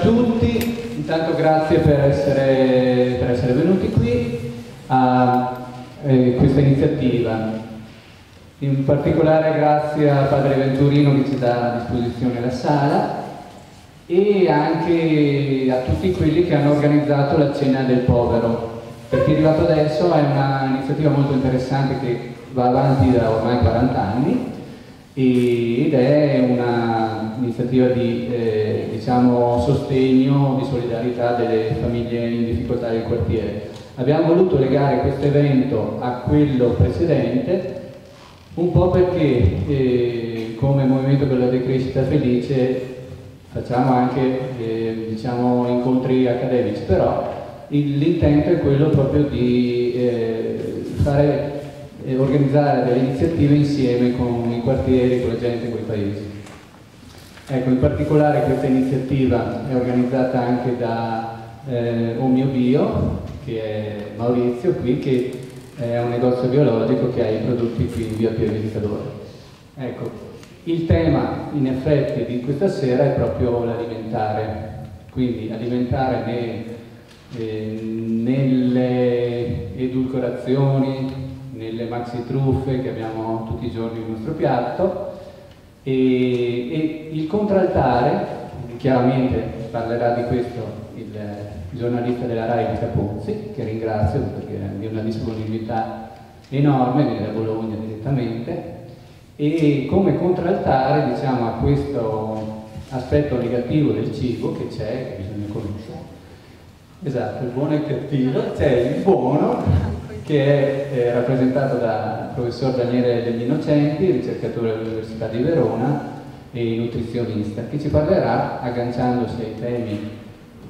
Ciao a tutti, intanto grazie per essere venuti qui a questa iniziativa, in particolare grazie a Padre Venturino che ci dà a disposizione la sala e anche a tutti quelli che hanno organizzato la Cena del Povero. Per chi è arrivato adesso è un'iniziativa molto interessante che va avanti da ormai 40 anni ed è un'iniziativa di sostegno, di solidarietà delle famiglie in difficoltà del quartiere. Abbiamo voluto legare questo evento a quello precedente un po' perché come Movimento per la Decrescita Felice facciamo anche incontri accademici, però l'intento è quello proprio di organizzare delle iniziative insieme con i quartieri, con la gente, con i paesi. Ecco, in particolare questa iniziativa è organizzata anche da Omio Bio, che è Maurizio qui, che è un negozio biologico che ha i prodotti qui in via Pio Visitatore. Ecco, il tema in effetti di questa sera è proprio l'alimentare, quindi alimentare nelle edulcorazioni, nelle maxi truffe che abbiamo tutti i giorni nel nostro piatto. E il contraltare, chiaramente parlerà di questo il giornalista della RAI Luca Ponzi, che ringrazio perché è una disponibilità enorme, viene da Bologna direttamente, e come contraltare a questo aspetto negativo del cibo che c'è, che bisogna conoscere. Esatto, il buono e il cattivo, c'è il buono che è rappresentato dal professor Daniele degli Innocenti, ricercatore dell'Università di Verona e nutrizionista, che ci parlerà, agganciandosi ai temi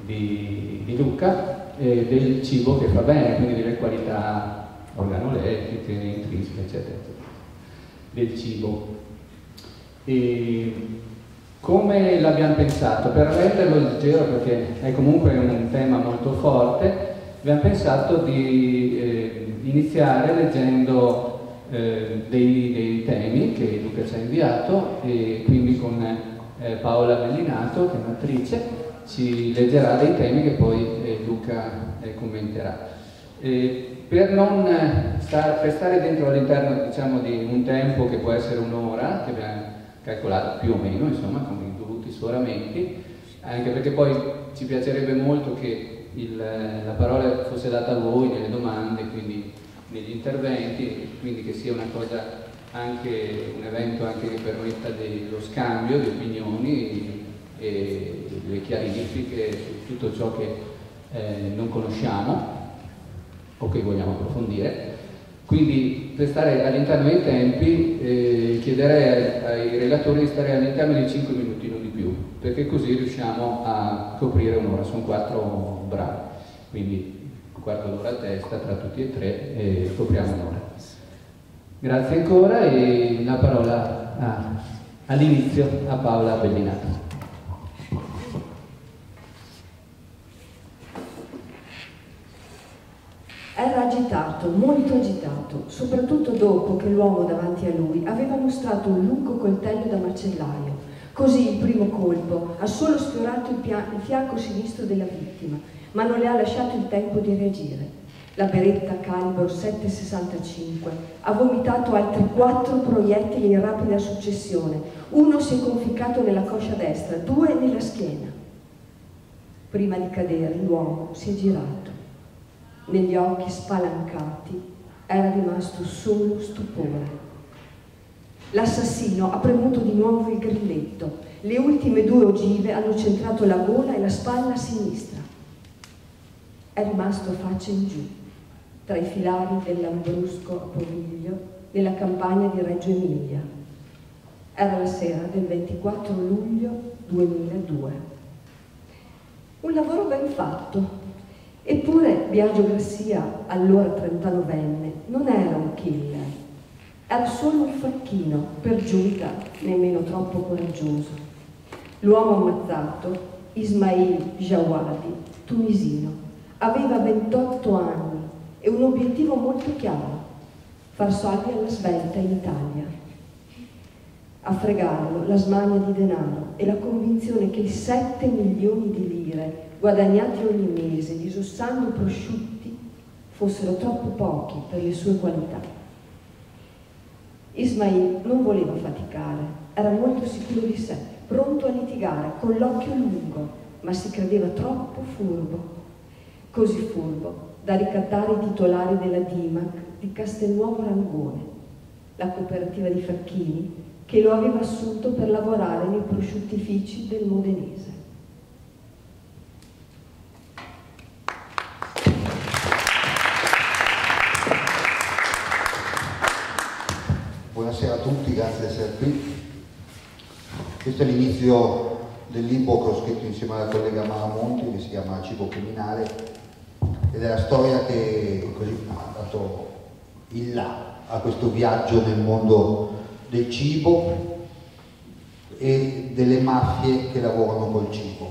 di Luca, del cibo che fa bene, quindi delle qualità organolettiche, intrinseche, eccetera, del cibo. E come l'abbiamo pensato? Per renderlo leggero, perché è comunque un tema molto forte, abbiamo pensato di iniziare leggendo dei temi che Luca ci ha inviato, e quindi con Paola Bellinato, che è un'attrice, ci leggerà dei temi che poi Luca commenterà. Per stare dentro all'interno di un tempo che può essere un'ora, che abbiamo calcolato più o meno, insomma, con i dovuti sforamenti, anche perché poi ci piacerebbe molto che la parola fosse data a voi nelle domande, quindi negli interventi, quindi che sia una cosa anche, un evento anche che permetta dello scambio di opinioni e delle chiarifiche su tutto ciò che non conosciamo o che vogliamo approfondire. Quindi per stare all'interno dei tempi chiederei ai relatori di stare all'interno di 5 minuti, non di più, perché così riusciamo a coprire un'ora. Sono 4 brani, quindi un quarto d'ora a testa tra tutti e tre e copriamo un'ora. Grazie ancora e la parola all'inizio a Paola Bellinato. Era agitato, molto agitato, soprattutto dopo che l'uomo davanti a lui aveva mostrato un lungo coltello da macellaio. Così il primo colpo ha solo sfiorato il fianco sinistro della vittima, ma non le ha lasciato il tempo di reagire. La beretta calibro 7,65 ha vomitato altri 4 proiettili in rapida successione. Uno si è conficcato nella coscia destra, 2 nella schiena. Prima di cadere l'uomo si è girato. Negli occhi spalancati era rimasto solo stupore. L'assassino ha premuto di nuovo il grilletto. Le ultime 2 ogive hanno centrato la gola e la spalla sinistra. È rimasto faccia in giù, tra i filari del Lambrusco a Pomiglio, nella campagna di Reggio Emilia. Era la sera del 24 luglio 2002. Un lavoro ben fatto. Eppure Biagio Garcia, allora 39enne, non era un killer, era solo un facchino, per giunta nemmeno troppo coraggioso. L'uomo ammazzato, Ismail Jawadi, tunisino, aveva 28 anni e un obiettivo molto chiaro: far soldi alla svelta in Italia. A fregarlo la smania di denaro e la convinzione che i 7 milioni di lire guadagnati ogni mese disossando prosciutti fossero troppo pochi per le sue qualità. Ismail non voleva faticare, era molto sicuro di sé, pronto a litigare, con l'occhio lungo, ma si credeva troppo furbo. Così furbo da ricattare i titolari della DIMAC di Castelnuovo Rangone, la cooperativa di Facchini, che lo aveva assunto per lavorare nei prosciuttifici del Modenese. Buonasera a tutti, grazie di essere qui. Questo è l'inizio del libro che ho scritto insieme alla collega Maramonti, che si chiama Cibo Criminale, ed è la storia che così ha dato il là a questo viaggio nel mondo del cibo e delle mafie che lavorano col cibo.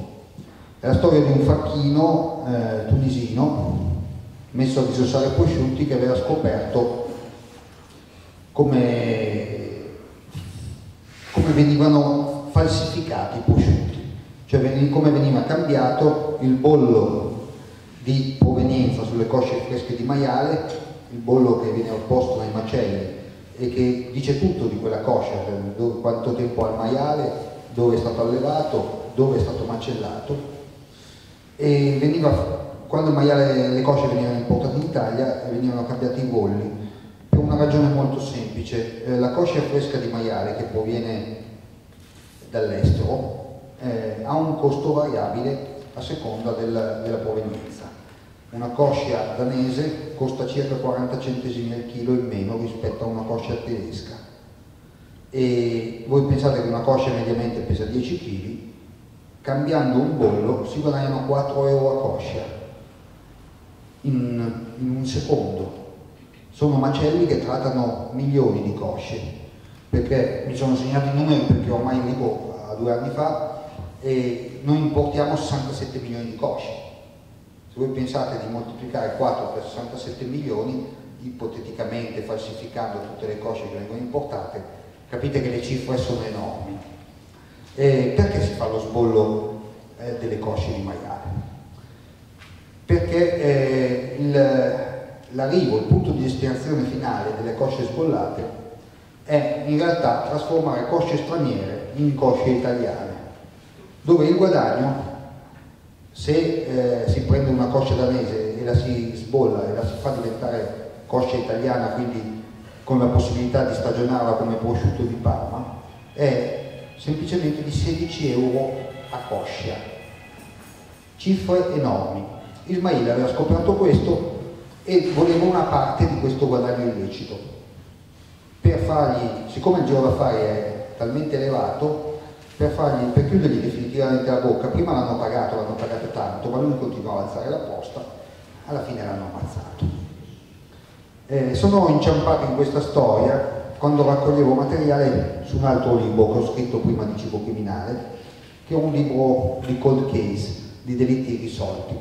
È la storia di un facchino tunisino messo a disossare prosciutti, che aveva scoperto come venivano falsificati i prosciutti, cioè come veniva cambiato il bollo di provenienza sulle cosce fresche di maiale, il bollo che viene opposto ai macelli e che dice tutto di quella coscia, cioè quanto tempo ha il maiale, dove è stato allevato, dove è stato macellato. E veniva, quando il maiale, le cosce venivano importate in Italia, venivano cambiati i bolli per una ragione molto semplice: la coscia fresca di maiale che proviene dall'estero ha un costo variabile a seconda della provenienza. Una coscia danese costa circa 40 centesimi al chilo in meno rispetto a una coscia tedesca, e voi pensate che una coscia mediamente pesa 10 kg, cambiando un bollo si guadagnano 4 euro a coscia in un secondo. Sono macelli che trattano milioni di cosce, perché mi sono segnato i numeri, perché ormai il libro a 2 anni fa, e noi importiamo 67 milioni di cosce. Se voi pensate di moltiplicare 4 per 67 milioni, ipoteticamente falsificando tutte le cosce che vengono importate, capite che le cifre sono enormi. E perché si fa lo sbollo delle cosce di maiale? Perché l'arrivo, il punto di destinazione finale delle cosce sbollate è in realtà trasformare cosce straniere in cosce italiane, dove il guadagno, se si prende una coscia danese e la si sbolla e la si fa diventare coscia italiana, quindi con la possibilità di stagionarla come prosciutto di Parma, è semplicemente di 16 euro a coscia. Cifre enormi. Ismail aveva scoperto questo e voleva una parte di questo guadagno illecito. Per fargli, siccome il giro d'affari è talmente elevato, per chiudergli definitivamente la bocca, prima l'hanno pagato tanto, ma lui continuava a alzare la posta, alla fine l'hanno ammazzato. Sono inciampato in questa storia quando raccoglievo materiale su un altro libro che ho scritto prima di Cibo Criminale, che è un libro di cold case, di delitti irrisolti.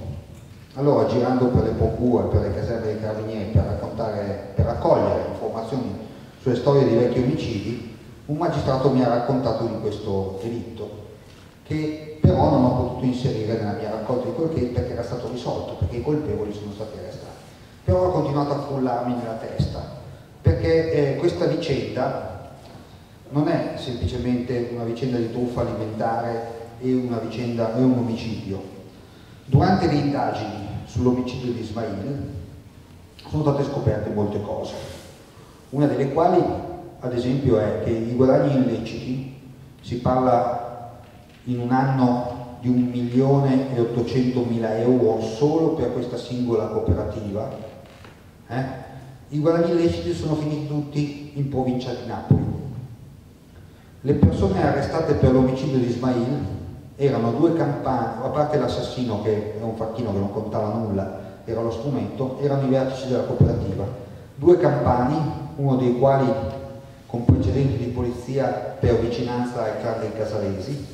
Allora, girando per le procure, per le caserme dei carabinieri, per raccogliere informazioni sulle storie di vecchi omicidi, un magistrato mi ha raccontato di questo delitto, che però non ho potuto inserire nella mia raccolta di quel che, perché era stato risolto, perché i colpevoli sono stati arrestati. Però ha continuato a frullarmi nella testa, perché questa vicenda non è semplicemente una vicenda di truffa alimentare e un omicidio. Durante le indagini sull'omicidio di Ismail sono state scoperte molte cose, una delle quali, ad esempio, è che i guadagni illeciti, si parla in un anno di 1.800.000 euro solo per questa singola cooperativa, i guadagni illeciti sono finiti tutti in provincia di Napoli. Le persone arrestate per l'omicidio di Ismail erano 2 campani, a parte l'assassino che era un facchino che non contava nulla, era lo strumento, erano i vertici della cooperativa, 2 campani, uno dei quali con precedenti di polizia per vicinanza al clan dei Casalesi,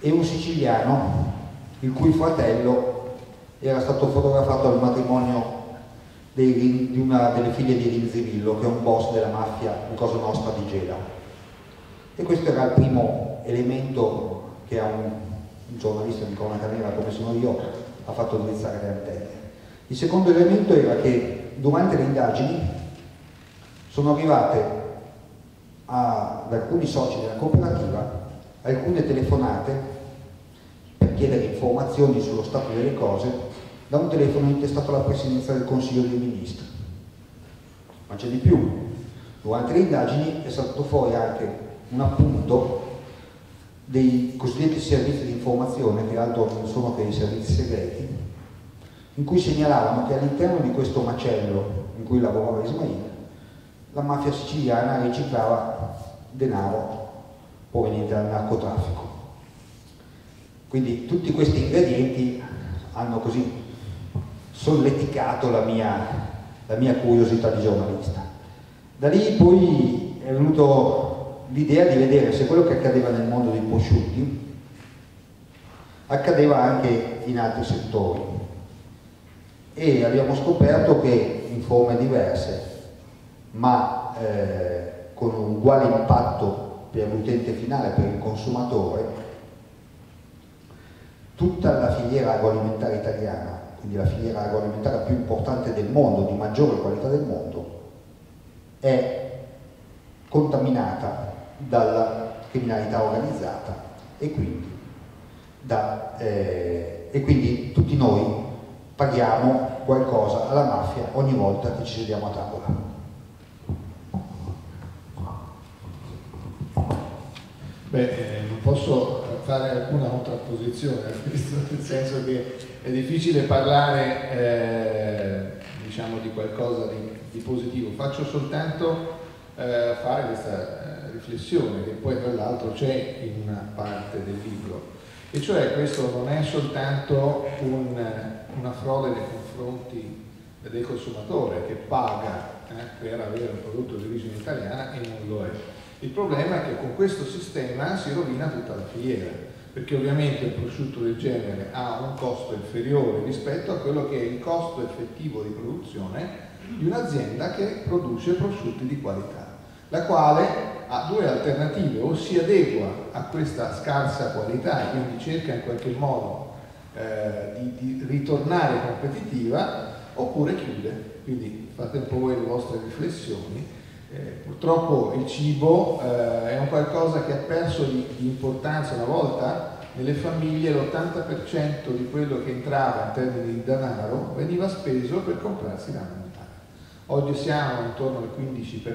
e un siciliano il cui fratello era stato fotografato al matrimonio di una delle figlie di Rinzivillo, che è un boss della mafia di Cosa Nostra di Gela. E questo era il primo elemento che a un giornalista di cronaca nera come sono io ha fatto drizzare le antenne. Il secondo elemento era che durante le indagini sono arrivate ad alcuni soci della cooperativa alcune telefonate per chiedere informazioni sullo stato delle cose da un telefono intestato alla Presidenza del Consiglio dei Ministri. Ma c'è di più, durante le indagini è stato fuori anche un appunto dei cosiddetti servizi di informazione, che altro non sono che i servizi segreti, in cui segnalavano che all'interno di questo macello in cui lavorava Ismail, la mafia siciliana riciclava denaro proveniente dal narcotraffico. Quindi tutti questi ingredienti hanno così solleticato la mia curiosità di giornalista. Da lì poi è venuto l'idea di vedere se quello che accadeva nel mondo dei prosciutti accadeva anche in altri settori, e abbiamo scoperto che in forme diverse ma con un uguale impatto per l'utente finale, per il consumatore, tutta la filiera agroalimentare italiana, quindi la filiera agroalimentare più importante del mondo, di maggiore qualità del mondo, è contaminata dalla criminalità organizzata, e quindi tutti noi paghiamo qualcosa alla mafia ogni volta che ci sediamo a tavola. Beh, non posso fare alcuna contrapposizione a questo, nel senso che è difficile parlare diciamo di qualcosa di positivo. Faccio soltanto fare questa riflessione, che poi tra l'altro c'è in una parte del libro, e cioè questo non è soltanto una frode nei confronti del consumatore che paga per avere un prodotto di origine italiana e non lo è. Il problema è che con questo sistema si rovina tutta la filiera, perché ovviamente il prosciutto del genere ha un costo inferiore rispetto a quello che è il costo effettivo di produzione di un'azienda che produce prosciutti di qualità, la quale ha due alternative: o si adegua a questa scarsa qualità e quindi cerca in qualche modo di ritornare competitiva, oppure chiude. Quindi fate un po' voi le vostre riflessioni. Purtroppo il cibo è un qualcosa che ha perso di importanza. Una volta nelle famiglie l'80% di quello che entrava in termini di denaro veniva speso per comprarsi da mangiare. Oggi siamo intorno al 15%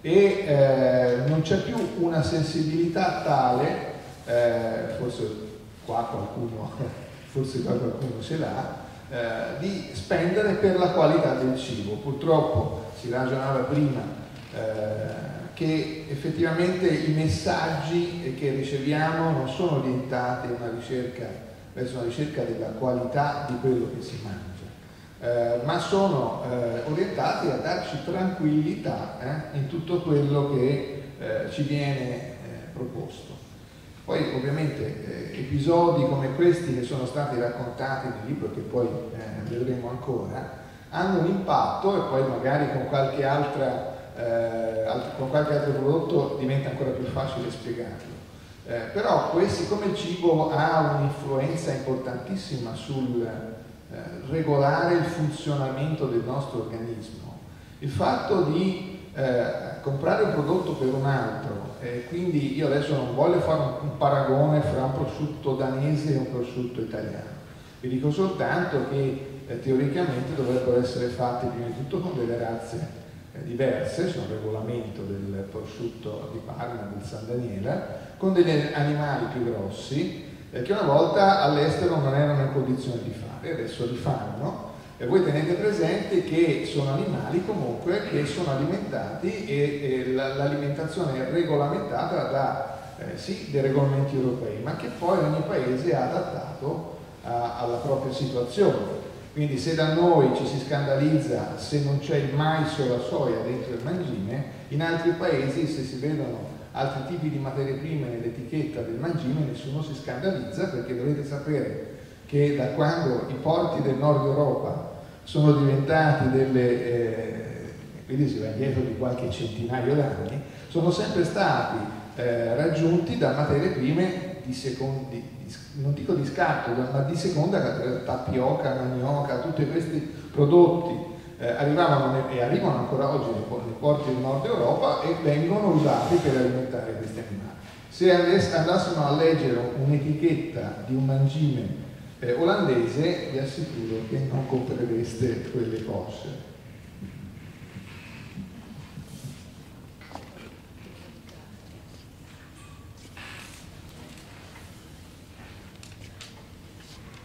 e non c'è più una sensibilità tale, forse qua qualcuno ce l'ha, di spendere per la qualità del cibo. Purtroppo si ragionava prima che effettivamente i messaggi che riceviamo non sono orientati verso una ricerca della qualità di quello che si mangia, ma sono orientati a darci tranquillità in tutto quello che ci viene proposto. Poi ovviamente episodi come questi, che sono stati raccontati nel libro, che poi vedremo ancora, hanno un impatto e poi magari con qualche altro prodotto diventa ancora più facile spiegarlo. Però siccome il cibo ha un'influenza importantissima sul regolare il funzionamento del nostro organismo, il fatto di comprare un prodotto per un altro, quindi io adesso non voglio fare un paragone fra un prosciutto danese e un prosciutto italiano, vi dico soltanto che teoricamente dovrebbero essere fatti prima di tutto con delle razze diverse, c'è un regolamento del prosciutto di Parma, del San Daniele, con degli animali più grossi che una volta all'estero non erano in condizione di fare, adesso li fanno. E voi tenete presente che sono animali comunque che sono alimentati e l'alimentazione è regolamentata da dei regolamenti europei, ma che poi ogni paese ha adattato alla propria situazione. Quindi se da noi ci si scandalizza se non c'è il mais o la soia dentro il mangime, in altri paesi se si vedono altri tipi di materie prime nell'etichetta del mangime nessuno si scandalizza, perché dovete sapere che da quando i porti del nord Europa sono diventati delle quindi si va indietro di qualche centinaio d'anni, sono sempre stati raggiunti da materie prime di non dico di scarto, ma di seconda categoria, tapioca, manioca, tutti questi prodotti arrivavano e arrivano ancora oggi nei porti del nord Europa e vengono usati per alimentare questi animali. Se andassimo a leggere un'etichetta di un mangime olandese, vi assicuro che non comprereste quelle cose.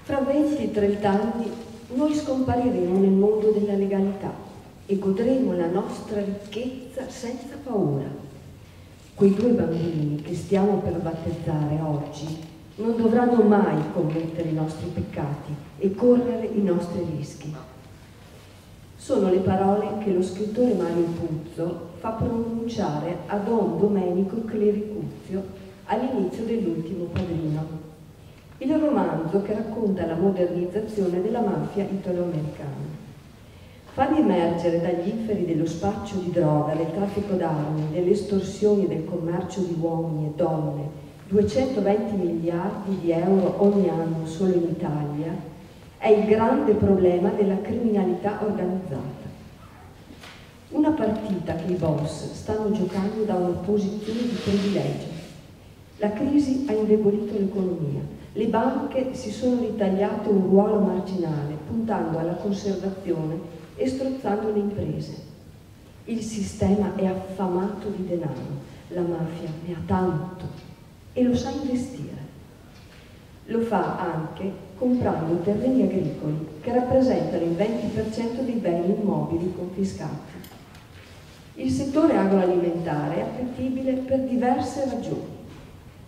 Tra 20-30 anni noi scompariremo nel mondo della legalità e godremo la nostra ricchezza senza paura. Quei due bambini che stiamo per battezzare oggi non dovranno mai commettere i nostri peccati e correre i nostri rischi. Sono le parole che lo scrittore Mario Puzzo fa pronunciare a Don Domenico Clericuzio all'inizio dell'Ultimo Padrino, il romanzo che racconta la modernizzazione della mafia italoamericana. Far emergere dagli inferi dello spaccio di droga, del traffico d'armi, delle estorsioni, del commercio di uomini e donne, 220 miliardi di euro ogni anno solo in Italia, è il grande problema della criminalità organizzata. Una partita che i boss stanno giocando da una posizione di privilegio. La crisi ha indebolito l'economia, le banche si sono ritagliate un ruolo marginale, puntando alla conservazione e strozzando le imprese. Il sistema è affamato di denaro, la mafia ne ha tanto e lo sa investire. Lo fa anche comprando terreni agricoli che rappresentano il 20% dei beni immobili confiscati. Il settore agroalimentare è appetibile per diverse ragioni.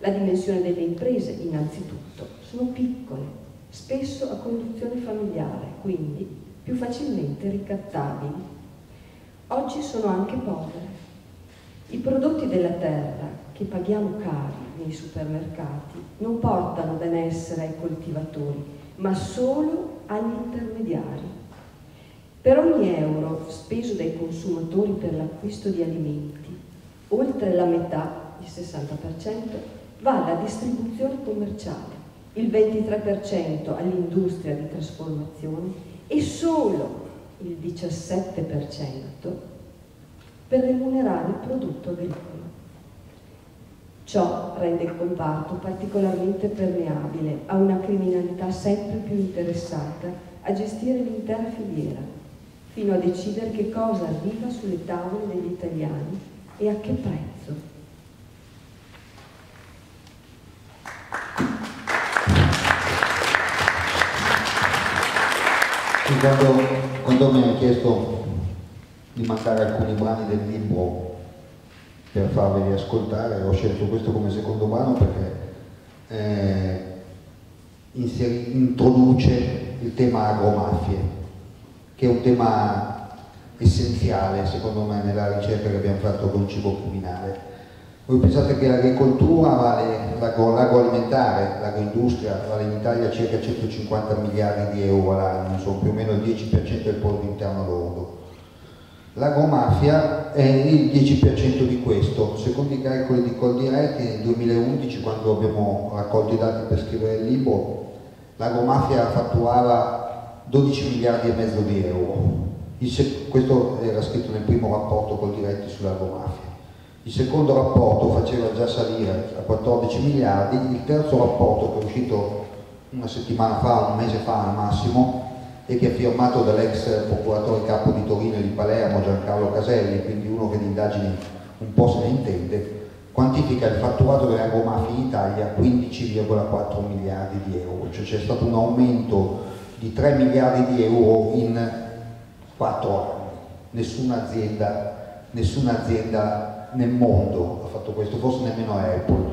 La dimensione delle imprese, innanzitutto, sono piccole, spesso a conduzione familiare, quindi più facilmente ricattabili. Oggi sono anche povere. I prodotti della terra, che paghiamo cari nei supermercati, non portano benessere ai coltivatori, ma solo agli intermediari. Per ogni euro speso dai consumatori per l'acquisto di alimenti, oltre la metà, il 60%, va alla distribuzione commerciale, il 23% all'industria di trasformazione e solo il 17% per remunerare il prodotto agricolo. Ciò rende il comparto particolarmente permeabile a una criminalità sempre più interessata a gestire l'intera filiera, fino a decidere che cosa arriva sulle tavole degli italiani e a che prezzo. Quando mi hanno chiesto di mandare alcuni brani del libro per farveli ascoltare, ho scelto questo come secondo brano perché introduce il tema agromafie, che è un tema essenziale secondo me nella ricerca che abbiamo fatto con Cibo Criminale. Voi pensate che l'agricoltura vale, l'agroalimentare, l'agroindustria vale in Italia circa 150 miliardi di euro all'anno, sono più o meno il 10% del prodotto interno lordo. L'agromafia è il 10% di questo, secondo i calcoli di Coldiretti nel 2011, quando abbiamo raccolto i dati per scrivere il libro, l'agromafia fatturava 12 miliardi e mezzo di euro, questo era scritto nel primo rapporto Coldiretti sull'agromafia, il secondo rapporto faceva già salire a 14 miliardi, il terzo rapporto che è uscito una settimana fa, un mese fa al massimo, e che è firmato dall'ex procuratore capo di Torino e di Palermo Giancarlo Caselli, quindi uno che di indagini un po' se ne intende, quantifica il fatturato delle agromafie in Italia 15,4 miliardi di euro, cioè c'è stato un aumento di 3 miliardi di euro in 4 anni. Nessuna azienda nel mondo ha fatto questo, forse nemmeno Apple.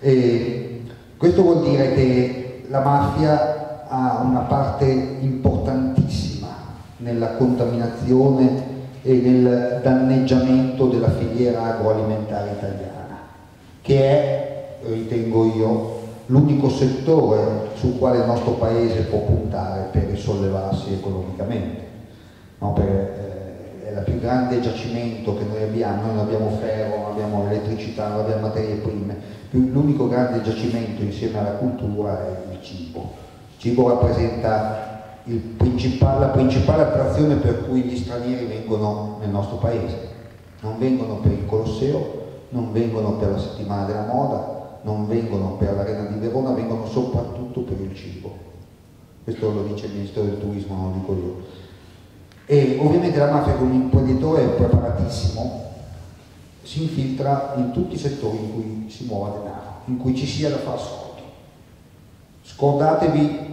E questo vuol dire che la mafia ha una parte importantissima nella contaminazione e nel danneggiamento della filiera agroalimentare italiana, che è, ritengo io, l'unico settore sul quale il nostro paese può puntare per risollevarsi economicamente, no? Perché è la più grande giacimento che noi abbiamo ferro, non abbiamo elettricità, non abbiamo materie prime, l'unico grande giacimento insieme alla cultura è il cibo. Il cibo rappresenta la principale attrazione per cui gli stranieri vengono nel nostro paese. Non vengono per il Colosseo, non vengono per la settimana della moda, non vengono per l'Arena di Verona, vengono soprattutto per il cibo. Questo lo dice il Ministero del Turismo, non lo dico io. E ovviamente la mafia, con un imprenditore preparatissimo, si infiltra in tutti i settori in cui si muova denaro, in cui ci sia da far soldi. Scordatevi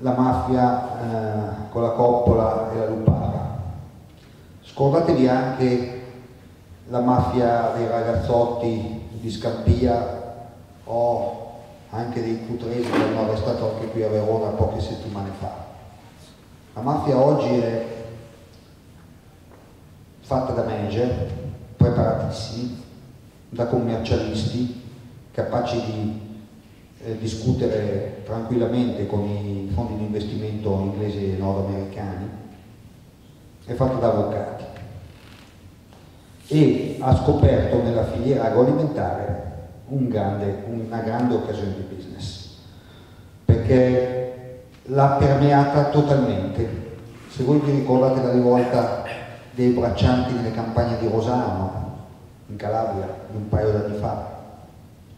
la mafia con la coppola e la lupara, scordatevi anche la mafia dei ragazzotti di Scampia o anche dei cutresi che hanno arrestato anche qui a Verona poche settimane fa. La mafia oggi è fatta da manager preparatissimi, da commercialisti capaci di discutere tranquillamente con i fondi di investimento inglesi e nordamericani, è fatta da avvocati e ha scoperto nella filiera agroalimentare una grande occasione di business, perché l'ha permeata totalmente. Se voi vi ricordate la rivolta dei braccianti nelle campagne di Rosano, in Calabria, di un paio d'anni fa,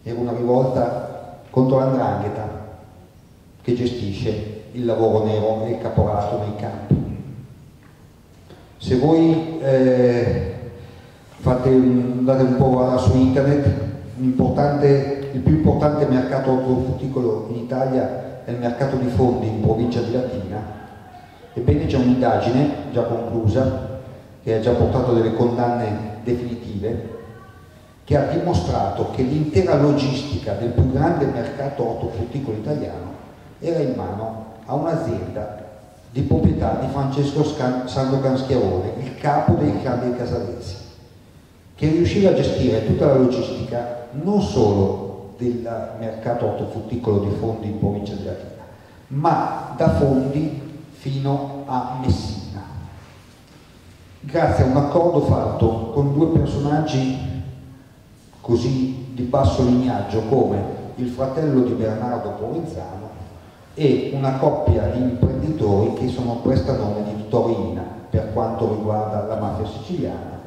era una rivolta contro l''ndrangheta che gestisce il lavoro nero e il caporalato nei campi. Se voi andate un po' su internet, il più importante mercato ortofrutticolo in Italia nel mercato di Fondi in provincia di Latina, ebbene c'è un'indagine già conclusa che ha già portato delle condanne definitive, che ha dimostrato che l'intera logistica del più grande mercato ortofrutticolo italiano era in mano a un'azienda di proprietà di Francesco Sandocan Schiavone, il capo dei clan dei Casalesi, che riusciva a gestire tutta la logistica non solo del mercato ortofrutticolo di Fondi in provincia di Latina, ma da Fondi fino a Messina, grazie a un accordo fatto con due personaggi così di basso lignaggio come il fratello di Bernardo Provenzano e una coppia di imprenditori che sono prestanome di Torina per quanto riguarda la mafia siciliana,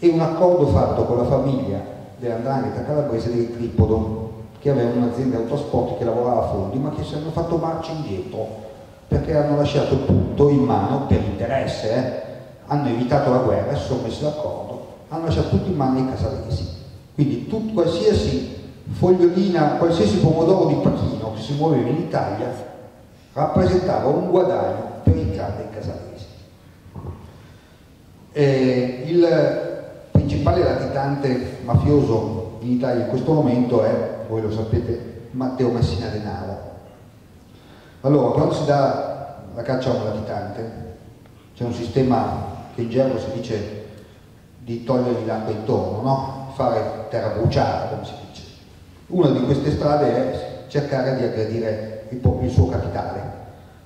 e un accordo fatto con la famiglia dell''ndrangheta calabrese del Tripodo, che aveva un'azienda autosport che lavorava a Fondi, ma che si hanno fatto marcia indietro perché hanno lasciato il punto in mano per interesse, hanno evitato la guerra e si sono messi d'accordo, hanno lasciato tutto in mano ai casalesi. Quindi qualsiasi fogliolina, qualsiasi pomodoro di Pachino che si muoveva in Italia rappresentava un guadagno per i clan dei casalesi. Il principale latitante mafioso in Italia in questo momento è, voi lo sapete, Matteo Messina Denaro. Allora, quando si dà la caccia a un latitante, c'è un sistema che in gergo si dice di togliergli l'acqua intorno, no? Fare terra bruciata, come si dice. Una di queste strade è cercare di aggredire il suo capitale,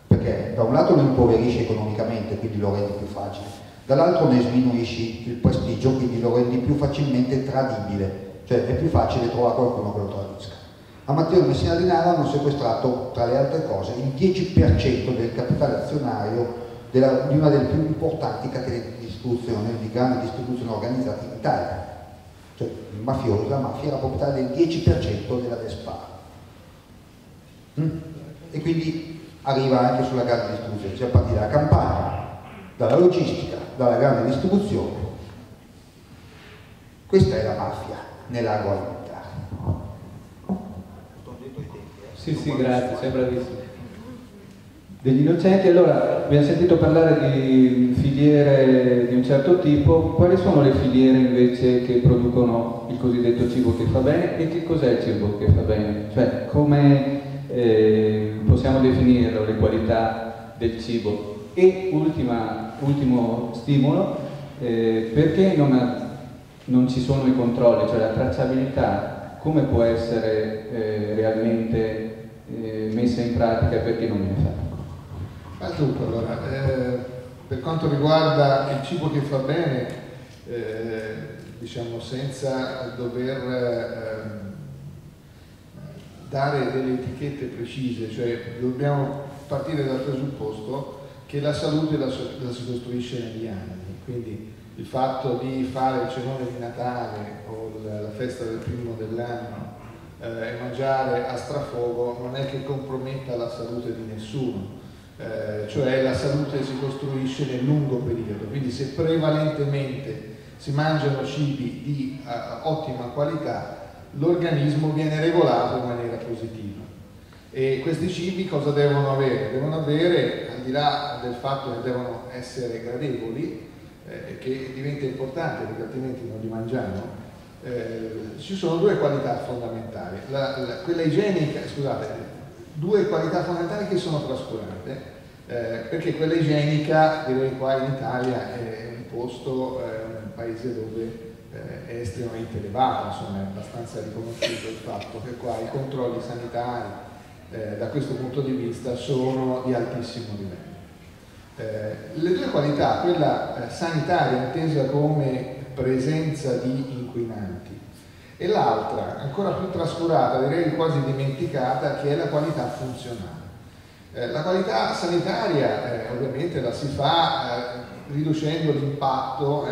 perché da un lato lo impoverisce economicamente, quindi lo rende più facile, dall'altro ne sminuisci il prestigio, quindi lo rendi più facilmente tradibile, cioè è più facile trovare qualcuno che lo tradisca. A Matteo Messina Denaro hanno sequestrato, tra le altre cose, il 10% del capitale azionario di una delle più importanti catene di distribuzione, di grande distribuzione organizzata in Italia. Cioè il mafioso, la mafia era proprietaria del 10% della Vespa. E quindi arriva anche sulla grande distribuzione, cioè a partire dalla Campania, dalla logistica, dalla grande distribuzione. Questa è la mafia nell'agroalimentare. Sì, sì, grazie, sei bravissimo. Degli Innocenti, allora abbiamo sentito parlare di filiere di un certo tipo. Quali sono le filiere invece che producono il cosiddetto cibo che fa bene? E che cos'è il cibo che fa bene? Cioè, come possiamo definirlo, le qualità del cibo? E ultimo stimolo, perché non ci sono i controlli, cioè la tracciabilità come può essere realmente messa in pratica, perché non viene fatta? Allora, Per quanto riguarda il cibo che fa bene, diciamo senza dover dare delle etichette precise, cioè dobbiamo partire dal presupposto che la salute la si costruisce negli anni, quindi il fatto di fare il cenone di Natale o la festa del primo dell'anno e mangiare a strafogo non è che comprometta la salute di nessuno, cioè la salute si costruisce nel lungo periodo, quindi se prevalentemente si mangiano cibi di ottima qualità, l'organismo viene regolato in maniera positiva. E questi cibi cosa devono avere? Devono avere, al di là del fatto che devono essere gradevoli, che diventa importante perché altrimenti non li mangiamo, ci sono due qualità fondamentali, quella igienica, scusate, due qualità fondamentali che sono trascurate, perché quella igienica, direi qua in Italia, è un posto, un paese dove è estremamente elevata, insomma è abbastanza riconosciuto il fatto che qua i controlli sanitari da questo punto di vista sono di altissimo livello. Le due qualità, quella sanitaria intesa come presenza di inquinanti e l'altra, ancora più trascurata, direi quasi dimenticata, che è la qualità funzionale. La qualità sanitaria ovviamente la si fa riducendo l'impatto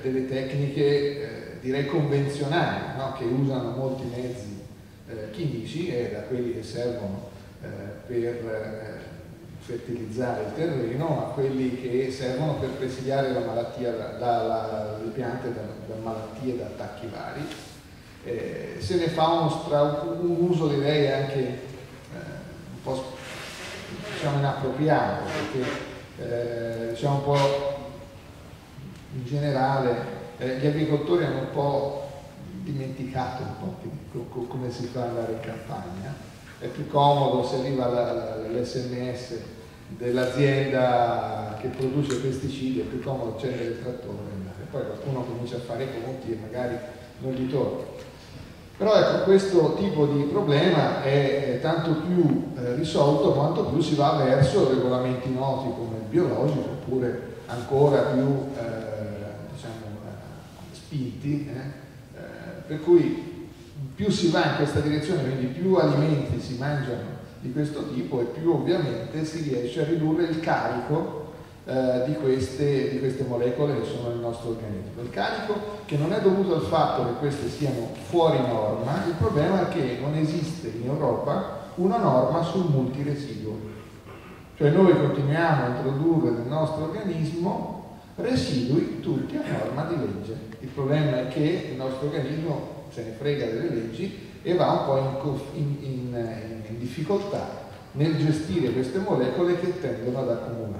delle tecniche direi convenzionali, no? Che usano molti mezzi chimici, da quelli che servono per fertilizzare il terreno a quelli che servono per presidiare la malattia, le piante da malattie e da attacchi vari. Se ne fa un uso direi anche un po' diciamo inappropriato, perché diciamo un po' in generale gli agricoltori hanno un po' dimenticato come si fa andare in campagna. È più comodo se arriva l'SMS dell'azienda che produce pesticidi, è più comodo accendere il trattore e poi qualcuno comincia a fare i conti e magari non gli torna. Però ecco, questo tipo di problema è tanto più risolto quanto più si va verso regolamenti noti come il biologico, oppure ancora più spinti, per cui più si va in questa direzione, quindi più alimenti si mangiano di questo tipo e più ovviamente si riesce a ridurre il carico di queste molecole che sono nel nostro organismo. Il carico che non è dovuto al fatto che queste siano fuori norma, il problema è che non esiste in Europa una norma sul multiresiduo, cioè noi continuiamo a introdurre nel nostro organismo residui tutti a norma di legge. Il problema è che il nostro organismo se ne frega delle leggi e va un po' in difficoltà nel gestire queste molecole che tendono ad accumularsi.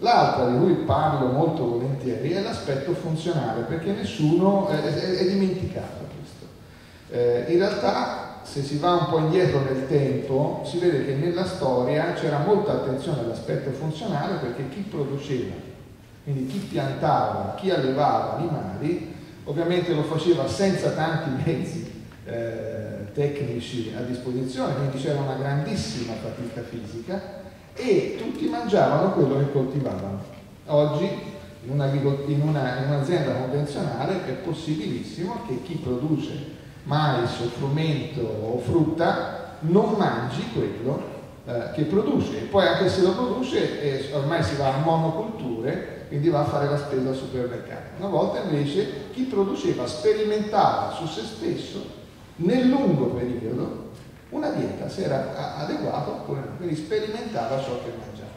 L'altra di cui parlo molto volentieri è l'aspetto funzionale, perché nessuno è dimenticato questo. In realtà, se si va un po' indietro nel tempo, si vede che nella storia c'era molta attenzione all'aspetto funzionale, perché chi produceva, quindi chi piantava, chi allevava animali, ovviamente lo faceva senza tanti mezzi tecnici a disposizione, quindi c'era una grandissima fatica fisica e tutti mangiavano quello che coltivavano. Oggi in un'azienda convenzionale è possibilissimo che chi produce mais o frumento o frutta non mangi quello che produce, e poi anche se lo produce ormai si va a monoculture, quindi va a fare la spesa al supermercato. Una volta invece chi produceva sperimentava su se stesso nel lungo periodo una dieta, se era adeguata oppure no, quindi sperimentava ciò che mangiava.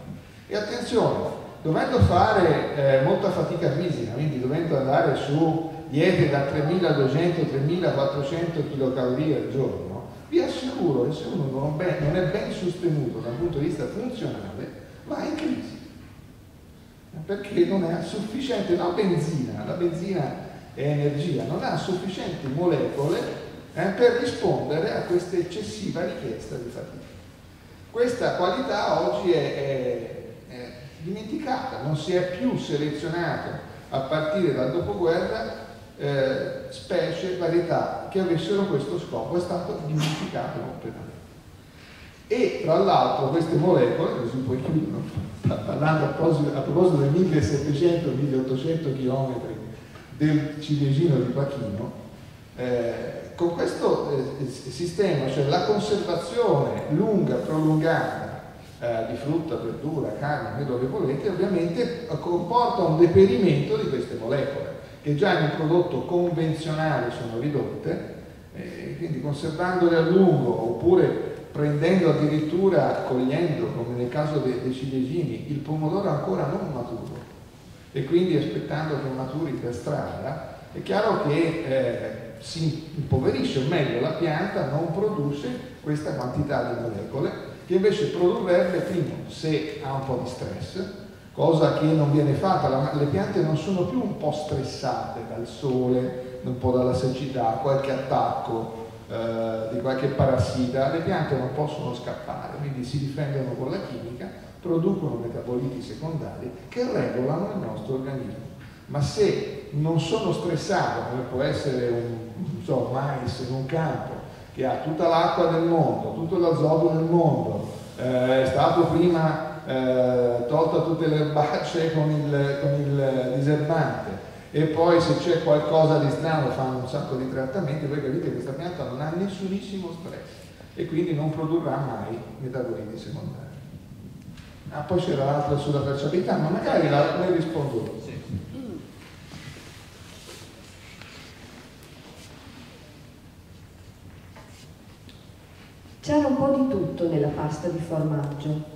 E attenzione, dovendo fare molta fatica fisica, quindi dovendo andare su diete da 3.200-3.400 kcal al giorno, vi assicuro che se uno non è ben sostenuto dal punto di vista funzionale va in crisi, perché non ha sufficiente la benzina è energia, non ha sufficienti molecole per rispondere a questa eccessiva richiesta di fatica. Questa qualità oggi è dimenticata, non si è più selezionato a partire dal dopoguerra specie, varietà che avessero questo scopo, è stato dimenticato completamente. E tra l'altro queste molecole, così poi chiudo, parlando a proposito dei 1700-1800 km del ciliegino di Bacchino, con questo sistema, cioè la conservazione lunga, prolungata, di frutta, verdura, carne, quello che volete, ovviamente comporta un deperimento di queste molecole che già nel prodotto convenzionale sono ridotte, quindi conservandole a lungo oppure prendendo addirittura, cogliendo come nel caso dei ciliegini, il pomodoro ancora non maturo e quindi aspettando che maturi per strada, è chiaro che si impoverisce, o meglio la pianta non produce questa quantità di molecole che invece produrrebbe, primo, se ha un po' di stress, cosa che non viene fatta, le piante non sono più un po' stressate dal sole, un po' dalla siccità, qualche attacco di qualche parassita, le piante non possono scappare, quindi si difendono con la chimica, producono metaboliti secondari che regolano il nostro organismo. Ma se non sono stressato, come può essere un mais in un campo, che ha tutta l'acqua del mondo, tutto l'azoto del mondo, è stato prima tolta tutte le erbacce con il diserbante e poi se c'è qualcosa di strano fanno un sacco di trattamenti, voi capite che questa pianta non ha nessunissimo stress e quindi non produrrà mai metaboliti secondari. Ah, poi c'era l'altra sulla tracciabilità, ma magari ne rispondo. C'era un po' di tutto nella pasta di formaggio.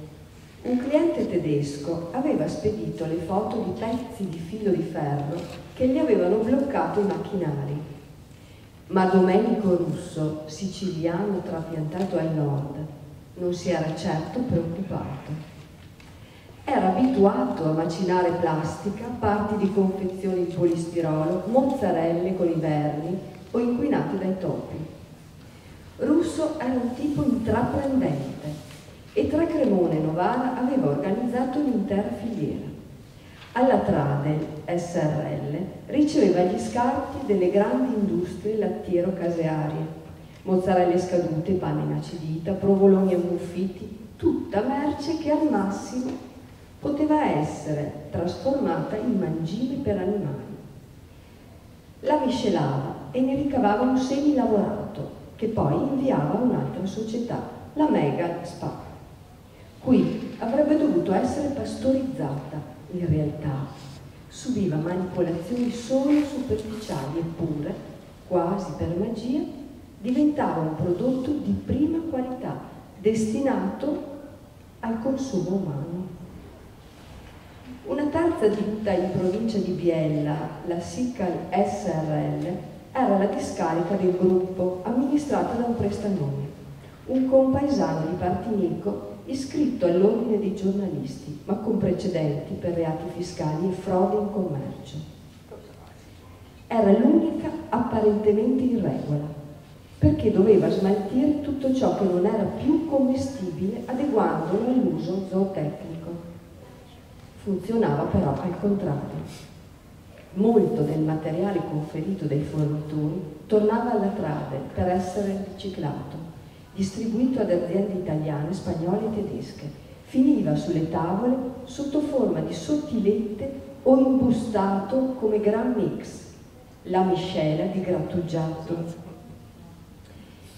Un cliente tedesco aveva spedito le foto di pezzi di filo di ferro che gli avevano bloccato i macchinari. Ma Domenico Russo, siciliano trapiantato al nord, non si era certo preoccupato. Era abituato a macinare plastica, parti di confezioni di polistirolo, mozzarelle con i vermi o inquinate dai topi. Russo era un tipo intraprendente e tra Cremona e Novara aveva organizzato un'intera filiera. Alla Tradel SRL riceveva gli scarti delle grandi industrie lattiero-casearie, mozzarelle scadute, panna inacidita, provoloni ammuffiti, tutta merce che al massimo poteva essere trasformata in mangime per animali. La miscelava e ne ricavava un semilavorato, che poi inviava a un'altra società, la Mega Spa. Qui avrebbe dovuto essere pastorizzata, in realtà subiva manipolazioni solo superficiali, eppure, quasi per magia, diventava un prodotto di prima qualità, destinato al consumo umano. Una terza ditta in provincia di Biella, la Sical SRL, era la discarica del gruppo amministrata da un prestanome, un compaesano di Partinico iscritto all'ordine dei giornalisti, ma con precedenti per reati fiscali e frode in commercio. Era l'unica apparentemente in regola, perché doveva smaltire tutto ciò che non era più commestibile adeguandolo all'uso zootecnico. Funzionava però al contrario. Molto del materiale conferito dai fornitori tornava alla Trade per essere riciclato, distribuito ad aziende italiane, spagnole e tedesche. Finiva sulle tavole sotto forma di sottilette o imbustato come gran mix, la miscela di grattugiato.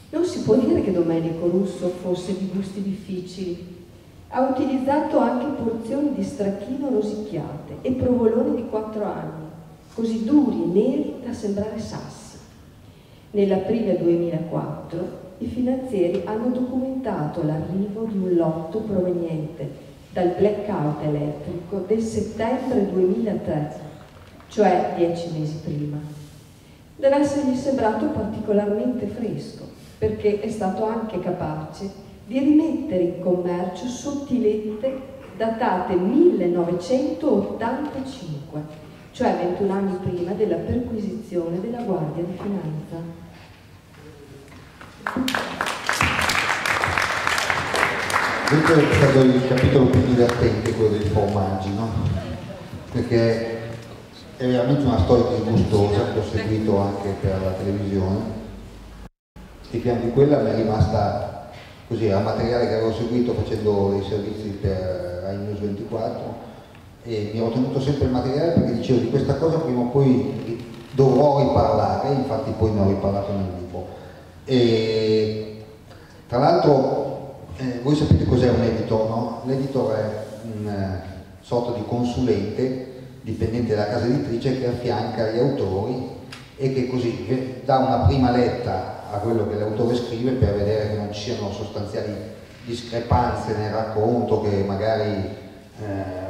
Non si può dire che Domenico Russo fosse di gusti difficili. Ha utilizzato anche porzioni di stracchino rosicchiate e provoloni di 4 anni, così duri e neri da sembrare sassi. Nell'aprile 2004 i finanzieri hanno documentato l'arrivo di un lotto proveniente dal blackout elettrico del settembre 2003, cioè 10 mesi prima. Deve essergli sembrato particolarmente fresco, perché è stato anche capace di rimettere in commercio sottilette datate 1985, cioè 21 anni prima della perquisizione della Guardia di Finanza. Questo è stato il capitolo più divertente, quello dei formaggi, no? Perché è veramente una storia disgustosa che ho seguito anche per la televisione e che anche quella mi è rimasta così, era un materiale che avevo seguito facendo i servizi per RAI News 24 e mi ero tenuto sempre il materiale perché dicevo di questa cosa prima o poi dovrò riparlare, infatti poi ne ho riparlato nel libro. E, tra l'altro, voi sapete cos'è un editor, no? L'editor è un sorta di consulente dipendente dalla casa editrice che affianca gli autori e che così dà una prima letta a quello che l'autore scrive per vedere che non ci siano sostanziali discrepanze nel racconto, che magari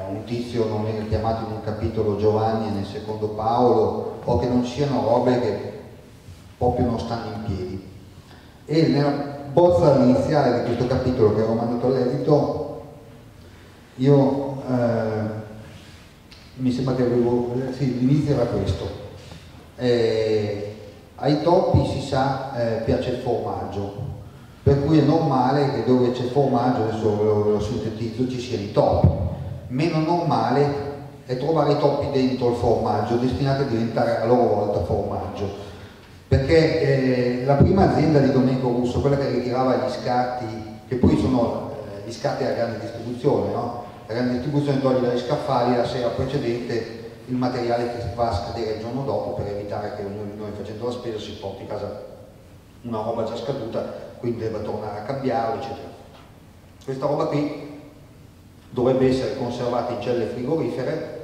un tizio non viene chiamato in un capitolo Giovanni e nel secondo Paolo, o che non siano robe che proprio non stanno in piedi. E nella bozza iniziale di questo capitolo che avevo mandato all'edito io mi sembra che avevo, sì, l'inizio era questo: ai topi, si sa, piace il formaggio, per cui è normale che dove c'è formaggio, adesso ve lo sintetizzo, ci siano i topi. Meno normale è trovare i topi dentro il formaggio, destinati a diventare a loro volta formaggio, perché la prima azienda di Domenico Russo, quella che ritirava gli scarti, che poi sono gli scarti della grande distribuzione, no? La grande distribuzione toglie dagli scaffali la sera precedente il materiale che va a scadere il giorno dopo, per evitare che ognuno di noi facendo la spesa si porti a casa una roba già scaduta, quindi debba tornare a cambiarlo, eccetera. Questa roba qui dovrebbe essere conservata in celle frigorifere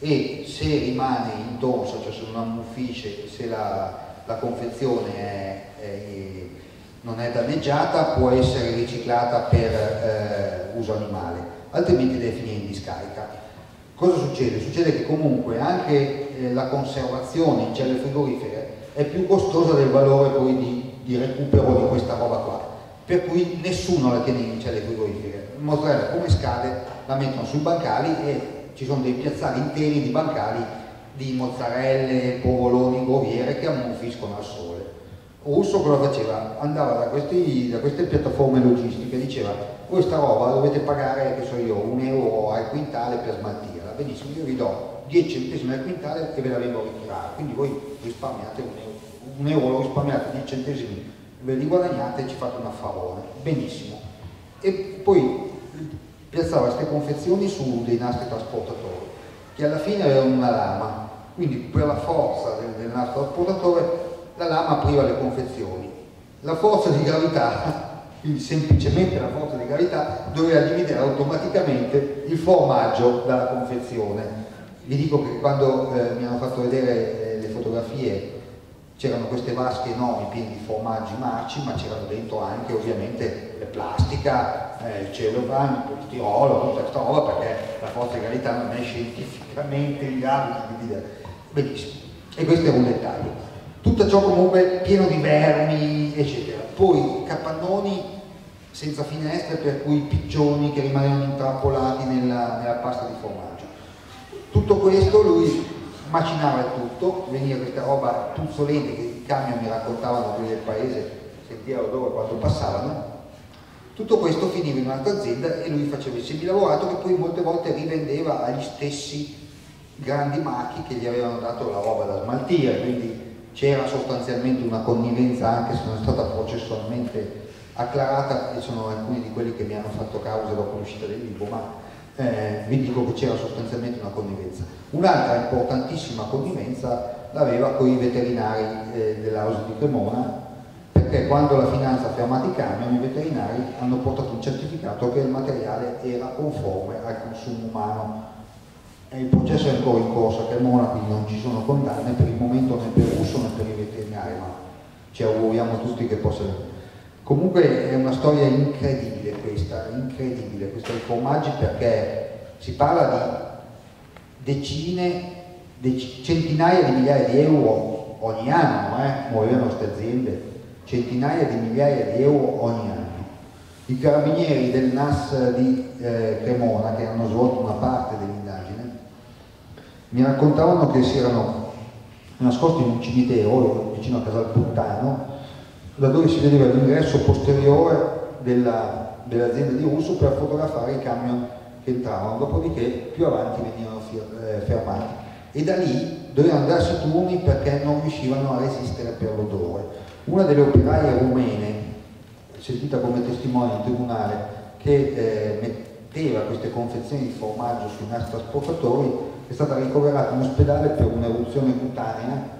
e, se rimane in dorso, cioè se non ammuffisce, se la confezione non è danneggiata, può essere riciclata per uso animale, altrimenti deve finire in discarica. Cosa succede? Succede che comunque anche la conservazione in celle frigorifere è più costosa del valore poi di recupero di questa roba qua, per cui nessuno la tiene in celle frigorifere. La mozzarella come scade la mettono sui bancali e ci sono dei piazzali interi di bancali di mozzarelle, povoloni, groviere che ammuffiscono al sole. Russo cosa faceva? Andava da queste piattaforme logistiche e diceva: questa roba la dovete pagare, che so io, €1 al quintale per smaltirla. Benissimo, io vi do 10 centesimi al quintale e ve la vengo a ritirare, quindi voi risparmiate €1, lo risparmiate 10 centesimi, ve li guadagnate e ci fate un affarone. Benissimo. E poi piazzava queste confezioni su dei nastri trasportatori che alla fine avevano una lama, quindi per la forza del nastro trasportatore la lama apriva le confezioni. La forza di gravità, quindi semplicemente la forza di gravità, doveva dividere automaticamente il formaggio dalla confezione. Vi dico che quando mi hanno fatto vedere le fotografie c'erano queste vasche enormi piene di formaggi marci, ma c'erano dentro anche ovviamente la plastica, il cellophane, il tirolo, tutta questa roba, perché la forza di gravità non è scientificamente in grado di dividere. Benissimo, e questo è un dettaglio. Tutto ciò comunque pieno di vermi, eccetera. Poi capannoni senza finestre, per cui piccioni che rimanevano intrappolati nella pasta di formaggio. Tutto questo lui macinava tutto, veniva questa roba puzzolente che i camion mi raccontavano qui del paese, sentiva l'odore quando passavano. Tutto questo finiva in un'altra azienda e lui faceva il semilavorato, che poi molte volte rivendeva agli stessi grandi marchi che gli avevano dato la roba da smaltire, quindi c'era sostanzialmente una connivenza, anche se non è stata processualmente acclarata, e sono alcuni di quelli che mi hanno fatto causa dopo l'uscita del libro, ma vi dico che c'era sostanzialmente una connivenza. Un'altra importantissima connivenza l'aveva con i veterinari dell'Aus di Cremona, perché quando la finanza ha fermato i camion, i veterinari hanno portato un certificato che il materiale era conforme al consumo umano. Il processo è ancora in corso a Cremona, quindi non ci sono condanne per il momento, né per Russo né per i veterinari, ma ci auguriamo tutti che possano. Comunque è una storia incredibile questa, incredibile, questa dei formaggi, perché si parla di centinaia di migliaia di euro ogni anno, muoiono queste aziende, centinaia di migliaia di euro ogni anno. I carabinieri del NAS di Cremona, che hanno svolto una parte dell'indagine, mi raccontavano che si erano nascosti in un cimitero vicino a Casalpuntano, da dove si vedeva l'ingresso posteriore dell'azienda di Russo per fotografare i camion che entravano, dopodiché più avanti venivano fermati, e da lì dovevano darsi turni perché non riuscivano a resistere per l'odore. Una delle operaie rumene servita come testimone in tribunale, che metteva queste confezioni di formaggio sui nastri trasportatori, è stata ricoverata in ospedale per un'eruzione cutanea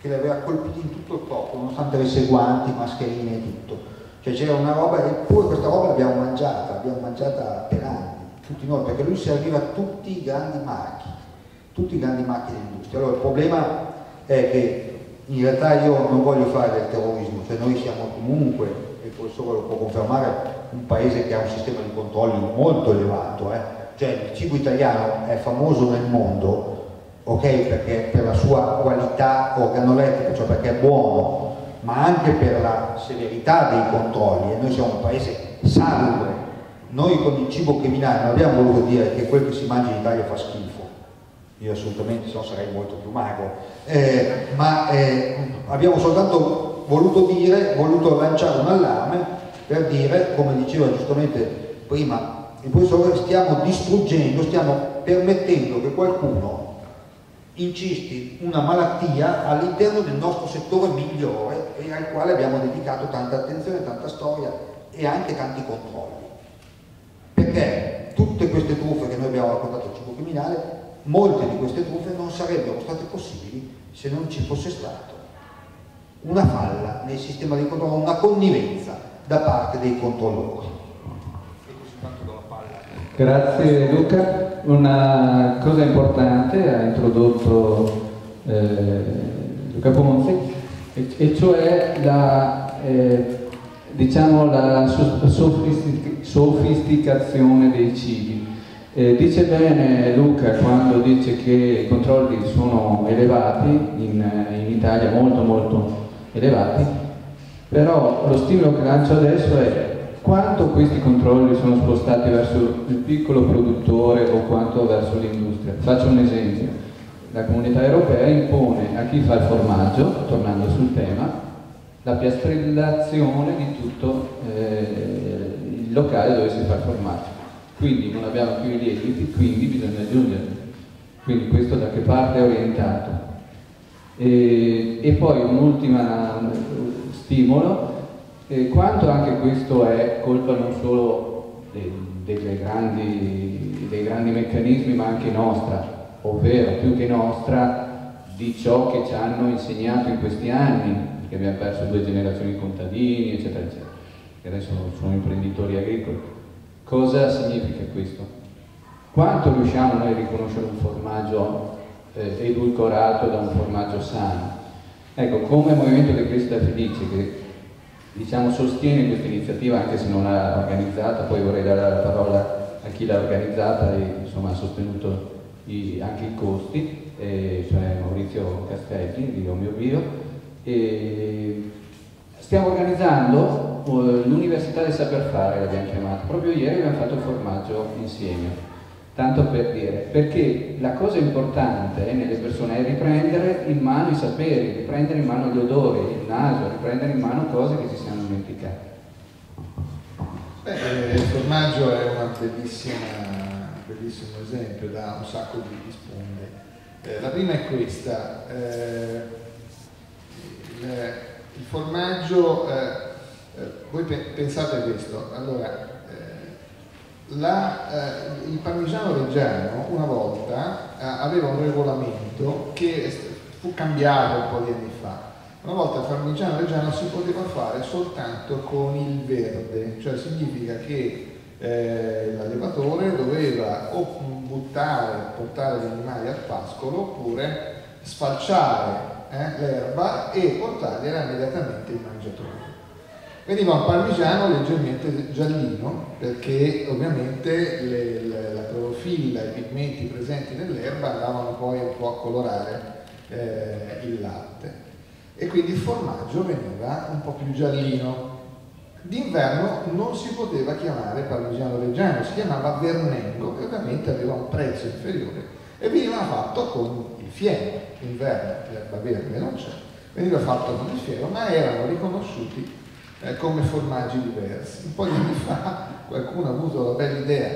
che l'aveva colpito in tutto il corpo, nonostante avesse guanti, mascherine e tutto. Cioè c'era una roba, eppure questa roba l'abbiamo mangiata per anni, tutti noi, perché lui serviva tutti i grandi marchi dell'industria. Allora il problema è che in realtà io non voglio fare del terrorismo, cioè noi siamo comunque, e il professore lo può confermare, un paese che ha un sistema di controlli molto elevato, cioè il cibo italiano è famoso nel mondo, ok, perché per la sua qualità organolettica, cioè perché è buono, ma anche per la severità dei controlli, e noi siamo un paese salubre. Noi con il cibo criminale non abbiamo voluto dire che quel che si mangia in Italia fa schifo, io assolutamente so, sarei molto più magro, ma abbiamo soltanto voluto lanciare un allarme per dire, come diceva giustamente prima il professore, stiamo distruggendo, stiamo permettendo che qualcuno incisti una malattia all'interno del nostro settore migliore e al quale abbiamo dedicato tanta attenzione, tanta storia e anche tanti controlli. Perché tutte queste truffe che noi abbiamo raccontato al Cibo Criminale, molte di queste truffe non sarebbero state possibili se non ci fosse stata una falla nel sistema di controllo, una connivenza da parte dei controllori. Grazie Luca, una cosa importante ha introdotto Luca Ponzi, e cioè la, diciamo la sofisticazione dei cibi. Dice bene Luca quando dice che i controlli sono elevati, in Italia molto elevati, però lo stimolo che lancio adesso è quanto questi controlli sono spostati verso il piccolo produttore o quanto verso l'industria. Faccio un esempio: la comunità europea impone a chi fa il formaggio, tornando sul tema, la piastrellazione di tutto il locale dove si fa il formaggio, quindi non abbiamo più i lieviti, quindi bisogna aggiungerli, quindi questo da che parte è orientato. E poi un ultimo stimolo. Quanto anche questo è colpa non solo dei grandi meccanismi, ma anche nostra, ovvero più che nostra, di ciò che ci hanno insegnato in questi anni, perché abbiamo perso 2 generazioni di contadini, eccetera, eccetera, che adesso sono imprenditori agricoli. Cosa significa questo? Quanto riusciamo noi a riconoscere un formaggio edulcorato da un formaggio sano? Ecco, come Movimento per la Decrescita Felice, che diciamo sostiene questa iniziativa anche se non l'ha organizzata, poi vorrei dare la parola a chi l'ha organizzata e insomma ha sostenuto anche i costi, cioè Maurizio Castelli di Omio Bio. Stiamo organizzando l'Università del Saper Fare, l'abbiamo chiamata, proprio ieri abbiamo fatto il formaggio insieme, tanto per dire, perché la cosa importante nelle persone è riprendere in mano i saperi, riprendere in mano gli odori, il naso, riprendere in mano cose che ci siamo dimenticate. Beh, il formaggio è un bellissimo esempio, dà un sacco di sponde. La prima è questa, il formaggio, voi pensate a questo, allora, il parmigiano reggiano una volta aveva un regolamento che fu cambiato un po' di anni fa. Una volta il parmigiano reggiano si poteva fare soltanto con il verde, cioè significa che l'allevatore doveva o portare gli animali al pascolo oppure sfalciare l'erba e portargliela immediatamente il mangiatore. Veniva un parmigiano leggermente giallino perché ovviamente la clorofilla, i pigmenti presenti nell'erba andavano poi un po' a colorare il latte e quindi il formaggio veniva un po' più giallino. D'inverno non si poteva chiamare parmigiano reggiano, si chiamava vernengo, che ovviamente aveva un prezzo inferiore e veniva fatto con il fieno. Inverno l'erba verde non c'è, veniva fatto con il fieno, ma erano riconosciuti come formaggi diversi. Un po' di anni fa qualcuno ha avuto la bella idea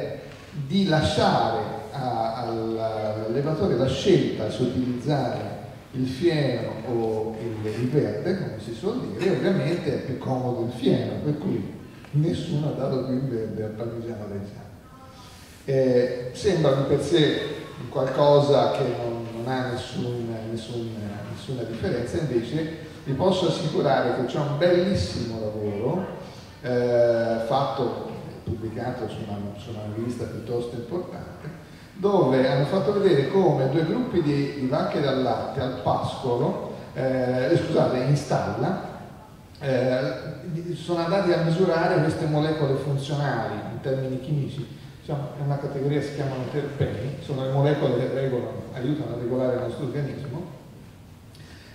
di lasciare all'allevatore la scelta se utilizzare il fieno o il verde, come si suol dire, ovviamente è più comodo il fieno, per cui nessuno ha dato più il verde al parmigiano reggiano. Sembra di per sé qualcosa che non ha nessuna differenza, invece vi posso assicurare che c'è un bellissimo lavoro fatto, pubblicato su una rivista piuttosto importante, dove hanno fatto vedere come due gruppi di vacche da latte al pascolo, scusate, in stalla, sono andati a misurare queste molecole funzionali in termini chimici. Diciamo, è una categoria che si chiamano terpeni, sono le molecole che aiutano a regolare il nostro organismo,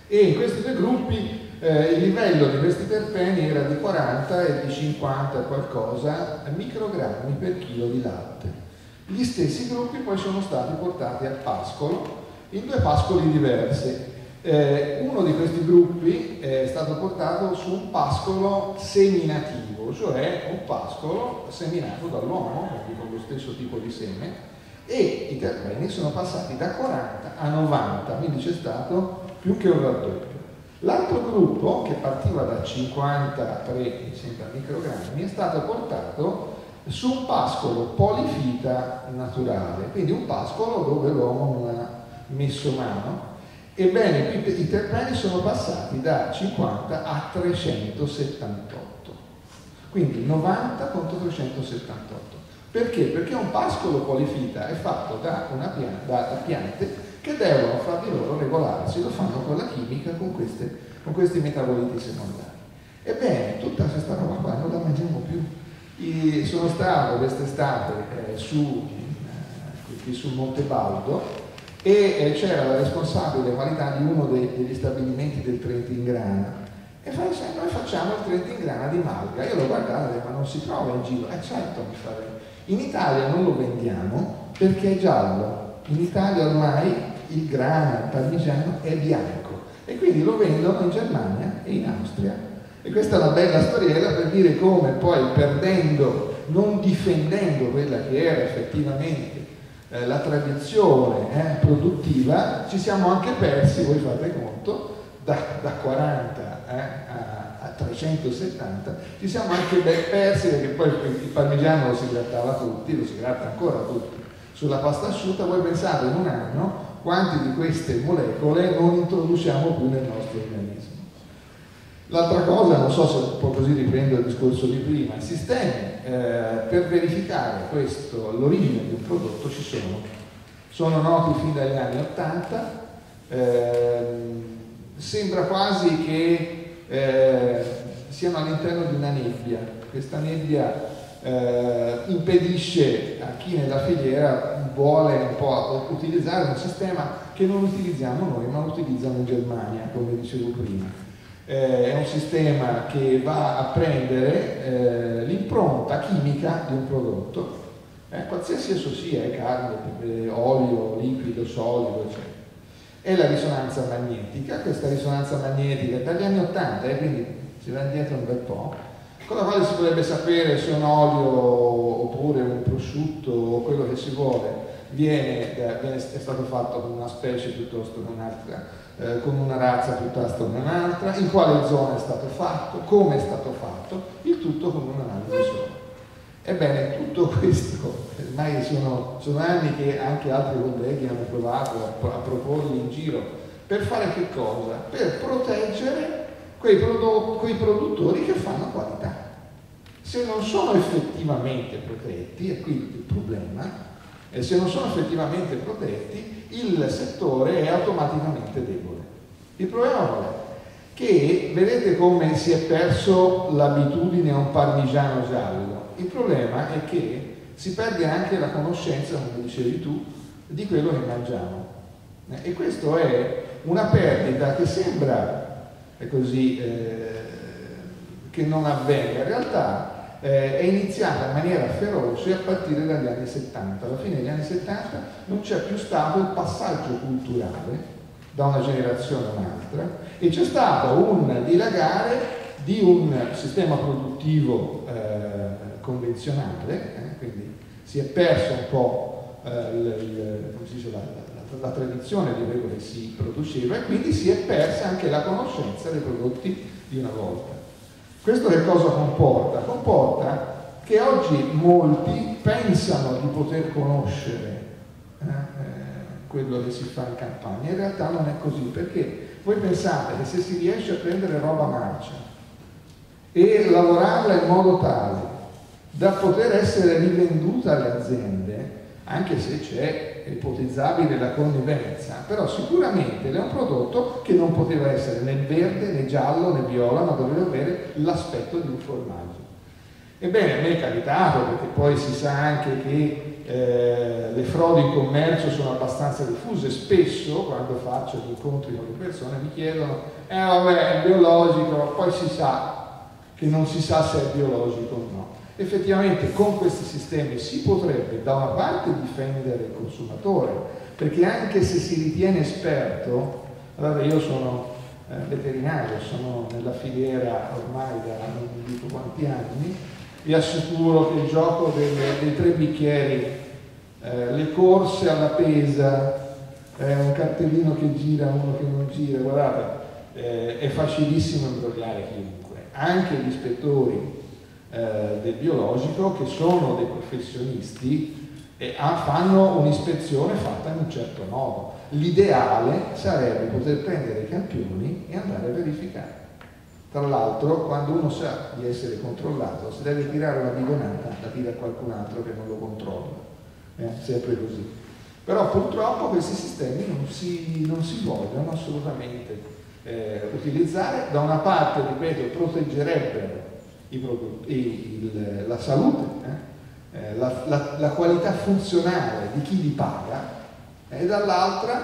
e in questi due gruppi il livello di questi terpeni era di 40 e di 50 qualcosa microgrammi per chilo di latte. Gli stessi gruppi poi sono stati portati a pascolo, in due pascoli diversi. Uno di questi gruppi è stato portato su un pascolo seminativo, cioè un pascolo seminato dall'uomo, quindi con lo stesso tipo di seme, e i terreni sono passati da 40 a 90, quindi c'è stato più che un raddoppio. L'altro gruppo, che partiva da 53 microgrammi, è stato portato su un pascolo polifita naturale, quindi un pascolo dove l'uomo non ha messo mano. Ebbene, i terpeni sono passati da 50 a 378, quindi 90 contro 378. Perché? Perché un pascolo polifita è fatto da piante che devono fra di loro regolarsi, lo fanno con la chimica, con questi metaboliti secondari. Ebbene, tutta questa roba qua non la mangiamo più. Sono stato quest'estate sul Monte Baldo e c'era la responsabile qualità di uno degli stabilimenti del Trentingrana e fa, noi facciamo il Trentingrana di malga. Io l'ho guardato, ma non si trova in giro. Certo, in Italia non lo vendiamo perché è giallo. In Italia ormai il grana, il parmigiano è bianco e quindi lo vendono in Germania e in Austria. E questa è una bella storiella per dire come poi, perdendo, non difendendo quella che era effettivamente la tradizione produttiva, ci siamo anche persi, voi fate conto, da 40 a 370, ci siamo anche persi perché poi il parmigiano lo si grattava tutti, lo si gratta ancora tutti. Sulla pasta asciutta voi pensate in un anno quanti di queste molecole non introduciamo più nel nostro organismo. L'altra cosa, non so se un po' così riprendo il discorso di prima, i sistemi per verificare l'origine di un prodotto ci sono noti fin dagli anni 80, sembra quasi che siano all'interno di una nebbia, questa nebbia impedisce a chi nella filiera vuole un po' utilizzare un sistema che non utilizziamo noi ma lo utilizzano in Germania, come dicevo prima. È un sistema che va a prendere l'impronta chimica di un prodotto, qualsiasi esso sia, carne, olio, liquido, solido, eccetera. È la risonanza magnetica, questa risonanza magnetica è dagli anni 80, quindi si va indietro un bel po', con la quale si potrebbe sapere se un olio oppure un prosciutto o quello che si vuole è stato fatto con una specie piuttosto che un'altra, con una razza piuttosto che un'altra, in quale zona è stato fatto, come è stato fatto, il tutto con un'analisi sola. Ebbene, tutto questo, ormai sono anni che anche altri colleghi hanno provato a proporli in giro, per fare che cosa? Per proteggere quei produttori che fanno qualità. Se non sono effettivamente protetti, e qui il problema, e se non sono effettivamente protetti, il settore è automaticamente debole. Il problema qual è? Che vedete come si è perso l'abitudine a un parmigiano giallo. Il problema è che si perde anche la conoscenza, come dicevi tu, di quello che mangiamo. E questo è una perdita che sembra così che non avvenga. In realtà è iniziata in maniera feroce a partire dagli anni 70. Alla fine degli anni 70 non c'è più stato il passaggio culturale da una generazione a un'altra e c'è stato un dilagare di un sistema produttivo convenzionale, quindi si è perso un po' la tradizione di quello che si produceva, e quindi si è persa anche la conoscenza dei prodotti di una volta. Questo che cosa comporta? Comporta che oggi molti pensano di poter conoscere quello che si fa in campagna. In realtà non è così, perché voi pensate che se si riesce a prendere roba marcia e lavorarla in modo tale da poter essere rivenduta alle aziende, anche se c'è ipotizzabile la connivenza, però sicuramente è un prodotto che non poteva essere né verde, né giallo, né viola, ma doveva avere l'aspetto di un formaggio. Ebbene, a me è capitato, perché poi si sa anche che le frodi in commercio sono abbastanza diffuse. Spesso quando faccio gli incontri con le persone mi chiedono vabbè, è biologico, ma poi si sa che non si sa se è biologico o no. Effettivamente con questi sistemi si potrebbe da una parte difendere il consumatore, perché anche se si ritiene esperto, allora io sono veterinario, sono nella filiera ormai da non dico quanti anni, vi assicuro che il gioco dei tre bicchieri, le corse alla pesa, un cartellino che gira, uno che non gira, guardate, è facilissimo imbrogliare chiunque, anche gli ispettori del biologico, che sono dei professionisti, fanno un'ispezione fatta in un certo modo. L'ideale sarebbe poter prendere i campioni e andare a verificare. Tra l'altro, quando uno sa di essere controllato, se deve tirare una bidonata la tira a qualcun altro che non lo controlla, è sempre così. Però purtroppo questi sistemi non si vogliono assolutamente utilizzare. Da una parte, ripeto, proteggerebbero la salute, la qualità funzionale di chi li paga, e dall'altra,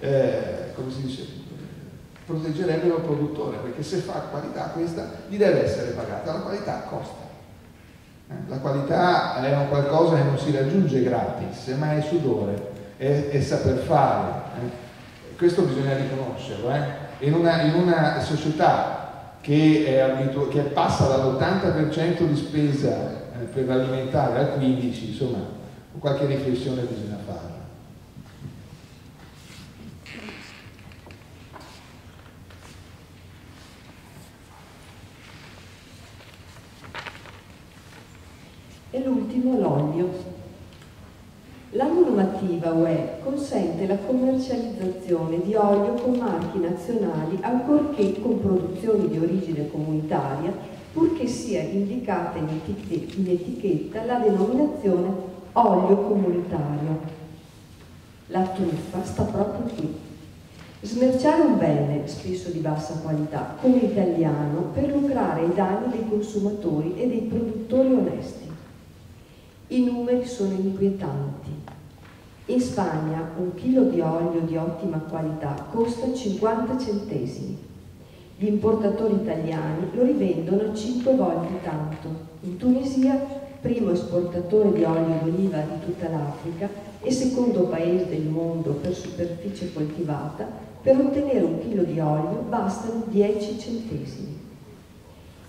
come si dice, proteggerebbero il produttore, perché se fa qualità questa gli deve essere pagata. La qualità costa, la qualità è un qualcosa che non si raggiunge gratis, ma è sudore, è saper fare, questo bisogna riconoscerlo. In una società che passa dall'80% di spesa per l'alimentare al 15%, insomma, qualche riflessione bisogna fare. E l'ultimo, l'olio. La normativa UE consente la commercializzazione di olio con marchi nazionali, ancorché con produzioni di origine comunitaria, purché sia indicata in etichetta la denominazione olio comunitario. La truffa sta proprio qui. Smerciare un bene, spesso di bassa qualità, come italiano, per lucrare ai danni dei consumatori e dei produttori onesti. I numeri sono inquietanti. In Spagna un chilo di olio di ottima qualità costa 50 centesimi. Gli importatori italiani lo rivendono 5 volte tanto. In Tunisia, primo esportatore di olio d'oliva di tutta l'Africa e secondo paese del mondo per superficie coltivata, per ottenere un chilo di olio bastano 10 centesimi.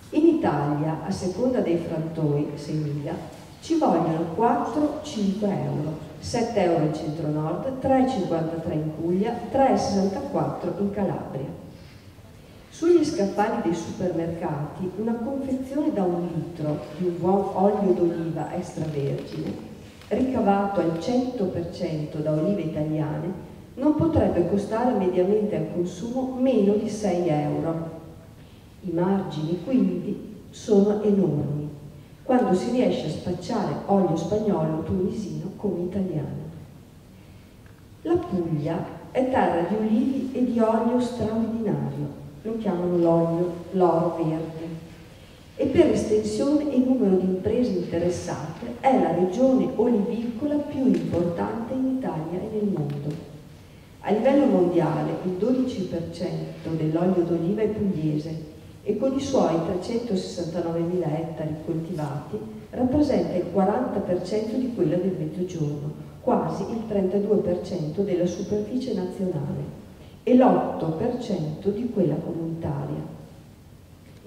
In Italia, a seconda dei frantoi, 6.000, ci vogliono 4-5 euro, 7 euro in centro-nord, 3,53 in Puglia, 3,64 in Calabria. Sugli scaffali dei supermercati una confezione da 1 litro di un buon olio d'oliva extravergine, ricavato al 100% da olive italiane, non potrebbe costare mediamente al consumo meno di 6 euro. I margini quindi sono enormi, quando si riesce a spacciare olio spagnolo o tunisino come italiano. La Puglia è terra di ulivi e di olio straordinario, lo chiamano l'olio, l'oro verde, e per estensione e numero di imprese interessate è la regione olivicola più importante in Italia e nel mondo. A livello mondiale il 12% dell'olio d'oliva è pugliese, e con i suoi 369.000 ettari coltivati rappresenta il 40% di quella del Mezzogiorno, quasi il 32% della superficie nazionale e l'8% di quella comunitaria.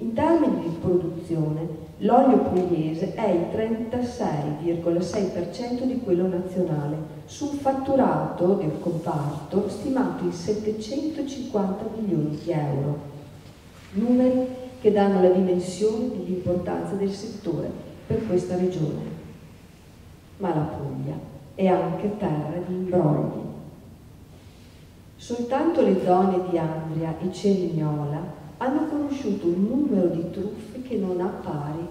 In termini di produzione, L'olio pugliese è il 36,6% di quello nazionale, su un fatturato del comparto stimato in 750 milioni di euro. Numeri che danno la dimensione dell'importanza del settore per questa regione. Ma la Puglia è anche terra di imbrogli. Soltanto le zone di Andria e Cerignola hanno conosciuto un numero di truffe che non ha pari,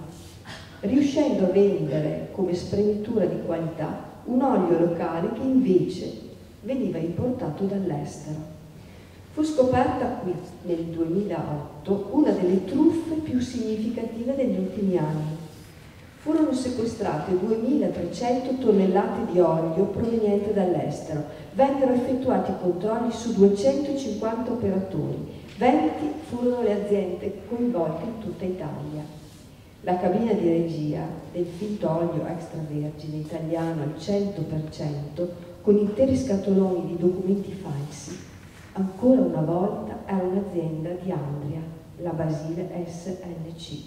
riuscendo a vendere come spremitura di qualità un olio locale che invece veniva importato dall'estero. Fu scoperta qui, nel 2008, una delle truffe più significative degli ultimi anni. Furono sequestrate 2.300 tonnellate di olio proveniente dall'estero, vennero effettuati controlli su 250 operatori, 20 furono le aziende coinvolte in tutta Italia. La cabina di regia del finto olio extravergine italiano al 100%, con interi scatoloni di documenti falsi, ancora una volta era un'azienda di Andria, la Basile SNC,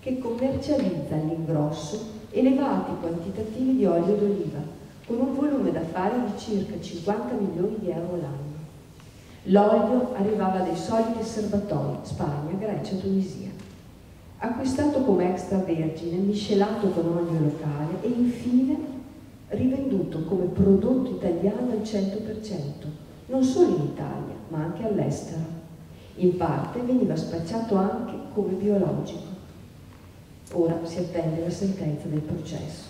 che commercializza all'ingrosso elevati quantitativi di olio d'oliva, con un volume d'affari di circa 50 milioni di euro l'anno. L'olio arrivava dai soliti serbatoi, Spagna, Grecia, Tunisia. Acquistato come extravergine, miscelato con olio locale e infine rivenduto come prodotto italiano al 100%, non solo in Italia ma anche all'estero. In parte veniva spacciato anche come biologico. Ora si attende la sentenza del processo.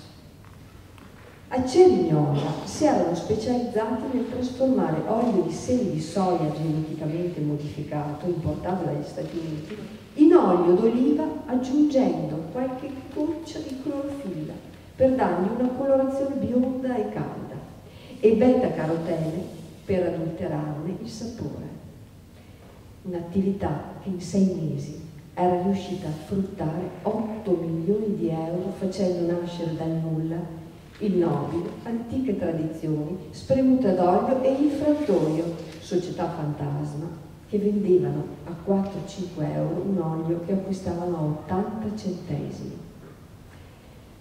A Cerignola si erano specializzati nel trasformare olio di semi di soia geneticamente modificato, importato dagli Stati Uniti, in olio d'oliva aggiungendo qualche goccia di clorofilla per dargli una colorazione bionda e calda e beta-carotene per adulterarne il sapore. Un'attività che in 6 mesi era riuscita a fruttare 8 milioni di euro facendo nascere dal nulla Innobili, antiche tradizioni, spremuta d'olio e infrattorio, società fantasma, che vendevano a 4-5 euro un olio che acquistavano a 80 centesimi.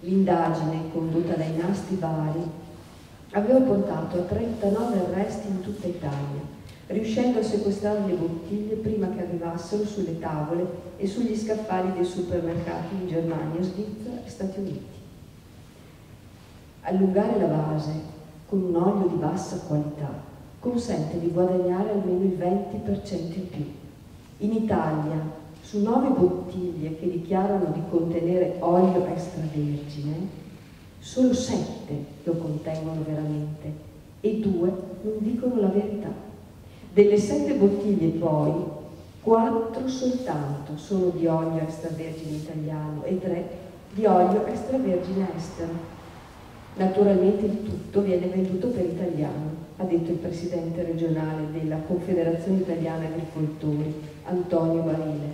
L'indagine, condotta dai NAS di Bari, aveva portato a 39 arresti in tutta Italia, riuscendo a sequestrare le bottiglie prima che arrivassero sulle tavole e sugli scaffali dei supermercati in Germania, Svizzera e Stati Uniti. Allungare la base con un olio di bassa qualità consente di guadagnare almeno il 20% in più. In Italia, su 9 bottiglie che dichiarano di contenere olio extravergine, solo 7 lo contengono veramente e 2 non dicono la verità. Delle 7 bottiglie poi, 4 soltanto sono di olio extravergine italiano e 3 di olio extravergine estero. Naturalmente il tutto viene venduto per italiano, ha detto il presidente regionale della Confederazione Italiana Agricoltori, Antonio Barile.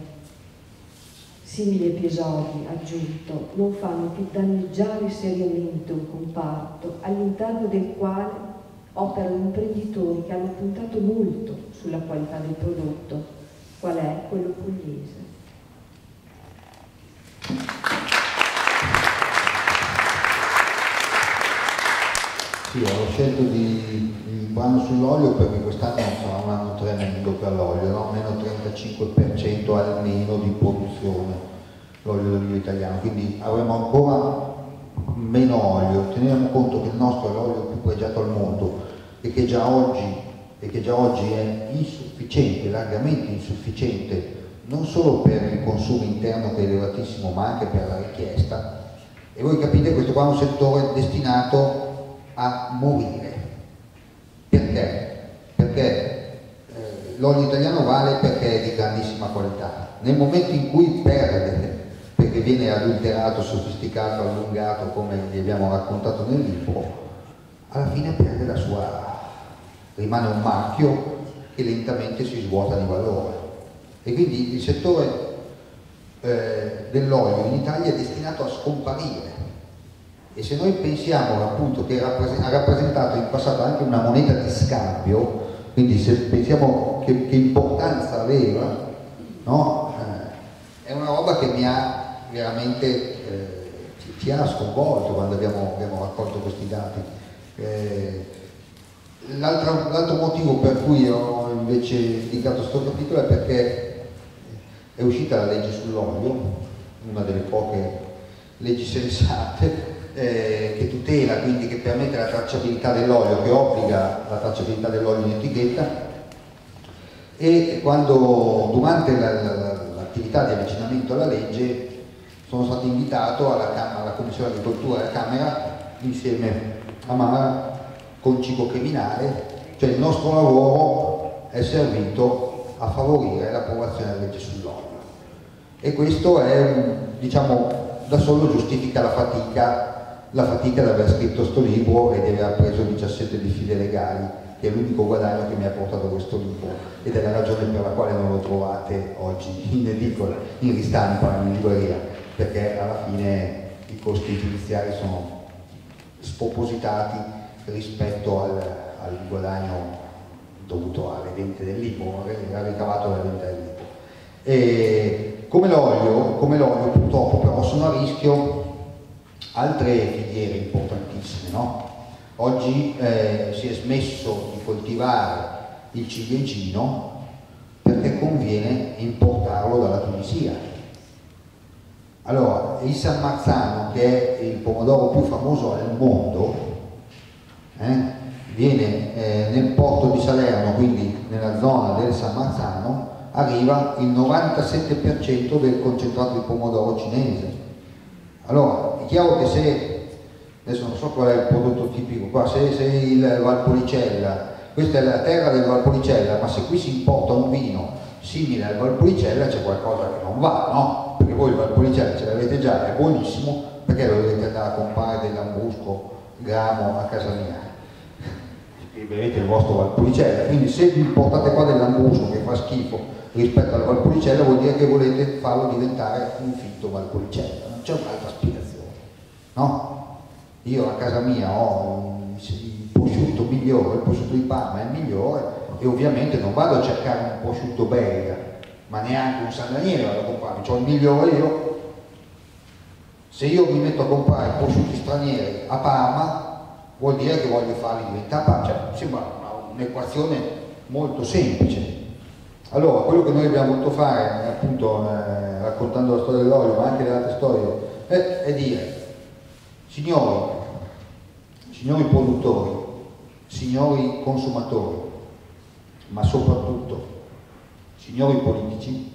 Simili episodi, aggiunto, non fanno che danneggiare seriamente un comparto all'interno del quale operano imprenditori che hanno puntato molto sulla qualità del prodotto, qual è quello pugliese. Sì, ho scelto di brano sull'olio perché quest'anno sarà un anno tremendo per l'olio, no? Meno 35% almeno di produzione l'olio d'oliva italiano, quindi avremo ancora meno olio. Teniamo conto che il nostro è l'olio più pregiato al mondo e che già oggi è insufficiente, largamente insufficiente, non solo per il consumo interno che è elevatissimo ma anche per la richiesta. E voi capite, questo qua è un settore destinato a morire. Perché? Perché l'olio italiano vale perché è di grandissima qualità. Nel momento in cui perde, perché viene adulterato, sofisticato, allungato, come vi abbiamo raccontato nel libro, alla fine perde la sua, rimane un marchio che lentamente si svuota di valore. E quindi il settore dell'olio in Italia è destinato a scomparire. E se noi pensiamo appunto che ha rappresentato in passato anche una moneta di scambio, quindi se pensiamo che importanza aveva, no? È una roba che mi ha veramente ci ha sconvolto quando abbiamo raccolto questi dati. L'altro motivo per cui ho invece dedicato questo capitolo è perché è uscita la legge sull'olio, una delle poche leggi sensate che tutela, quindi che permette la tracciabilità dell'olio, che obbliga la tracciabilità dell'olio in etichetta, e quando durante l'attività di avvicinamento alla legge sono stato invitato alla Commissione Agricoltura della Camera insieme a Mara con Cibo Criminale, cioè il nostro lavoro è servito a favorire l'approvazione della legge sull'olio, e questo è, diciamo, da solo giustifica la fatica di aver scritto questo libro e di aver preso 17 diffide legali, che è l'unico guadagno che mi ha portato questo libro, ed è la ragione per la quale non lo trovate oggi in edicola, in ristampa, in libreria, perché alla fine i costi giudiziari sono spropositati rispetto al guadagno dovuto alle vendite del libro, al ricavato dalla vendita del libro. Come l'olio purtroppo però sono a rischio altre filiere importantissime, no? Oggi si è smesso di coltivare il ciliegino perché conviene importarlo dalla Tunisia. Allora, il San Marzano, che è il pomodoro più famoso al mondo, viene nel porto di Salerno, quindi nella zona del San Marzano, arriva il 97% del concentrato di pomodoro cinese. Allora, è chiaro che se, adesso non so qual è il prodotto tipico qua, se il Valpolicella, questa è la terra del Valpolicella, ma se qui si importa un vino simile al Valpolicella c'è qualcosa che non va, no? Perché voi il Valpolicella ce l'avete già, è buonissimo, perché lo dovete andare a comprare del Lambrusco gramo a casa mia? E bevete il vostro Valpolicella. Quindi se vi importate qua del Lambrusco che fa schifo rispetto al Valpolicella, vuol dire che volete farlo diventare un fitto Valpolicella, non c'è un'altra spiegazione, no? Io a casa mia ho il prosciutto migliore, il prosciutto di Parma è il migliore, e ovviamente non vado a cercare un prosciutto belga, ma neanche un San Daniele vado a comprare, c'ho il migliore io. Se io mi metto a comprare prosciutti stranieri a Parma, vuol dire che voglio farli diventare Parma, cioè, sembra un'equazione molto semplice. Allora, quello che noi abbiamo voluto fare, appunto, raccontando la storia dell'olio, ma anche le altre storie, è dire: signori produttori, signori consumatori, ma soprattutto signori politici,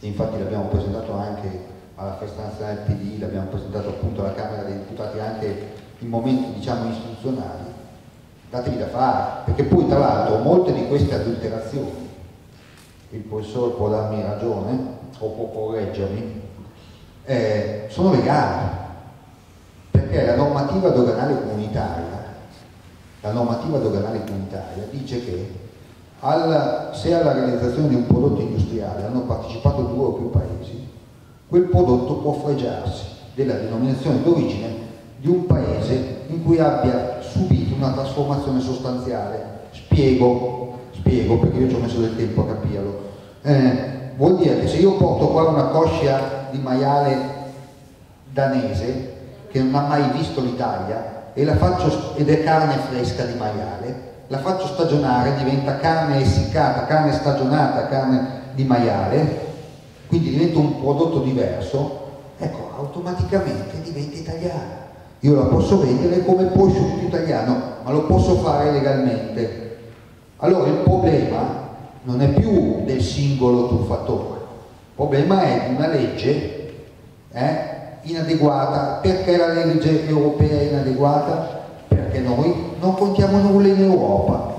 e infatti l'abbiamo presentato anche alla festa nazionale del PD, l'abbiamo presentato appunto alla Camera dei Deputati anche in momenti, diciamo, istituzionali, datevi da fare, perché poi tra l'altro molte di queste adulterazioni, il professore può darmi ragione o può correggermi, sono legali, perché la normativa doganale comunitaria dice che se alla realizzazione di un prodotto industriale hanno partecipato 2 o più paesi, quel prodotto può fregiarsi della denominazione d'origine di un paese in cui abbia subito una trasformazione sostanziale. Spiego perché io ci ho messo del tempo a capirlo. Vuol dire che se io porto qua una coscia di maiale danese che non ha mai visto l'Italia ed è carne fresca di maiale, la faccio stagionare, diventa carne essiccata, carne stagionata, carne di maiale, quindi diventa un prodotto diverso, ecco, automaticamente diventa italiana. Io la posso vendere come prosciutto italiano, ma lo posso fare legalmente. Allora il problema non è più del singolo truffatore, il problema è di una legge inadeguata. Perché la legge europea è inadeguata? Perché noi non contiamo nulla in Europa,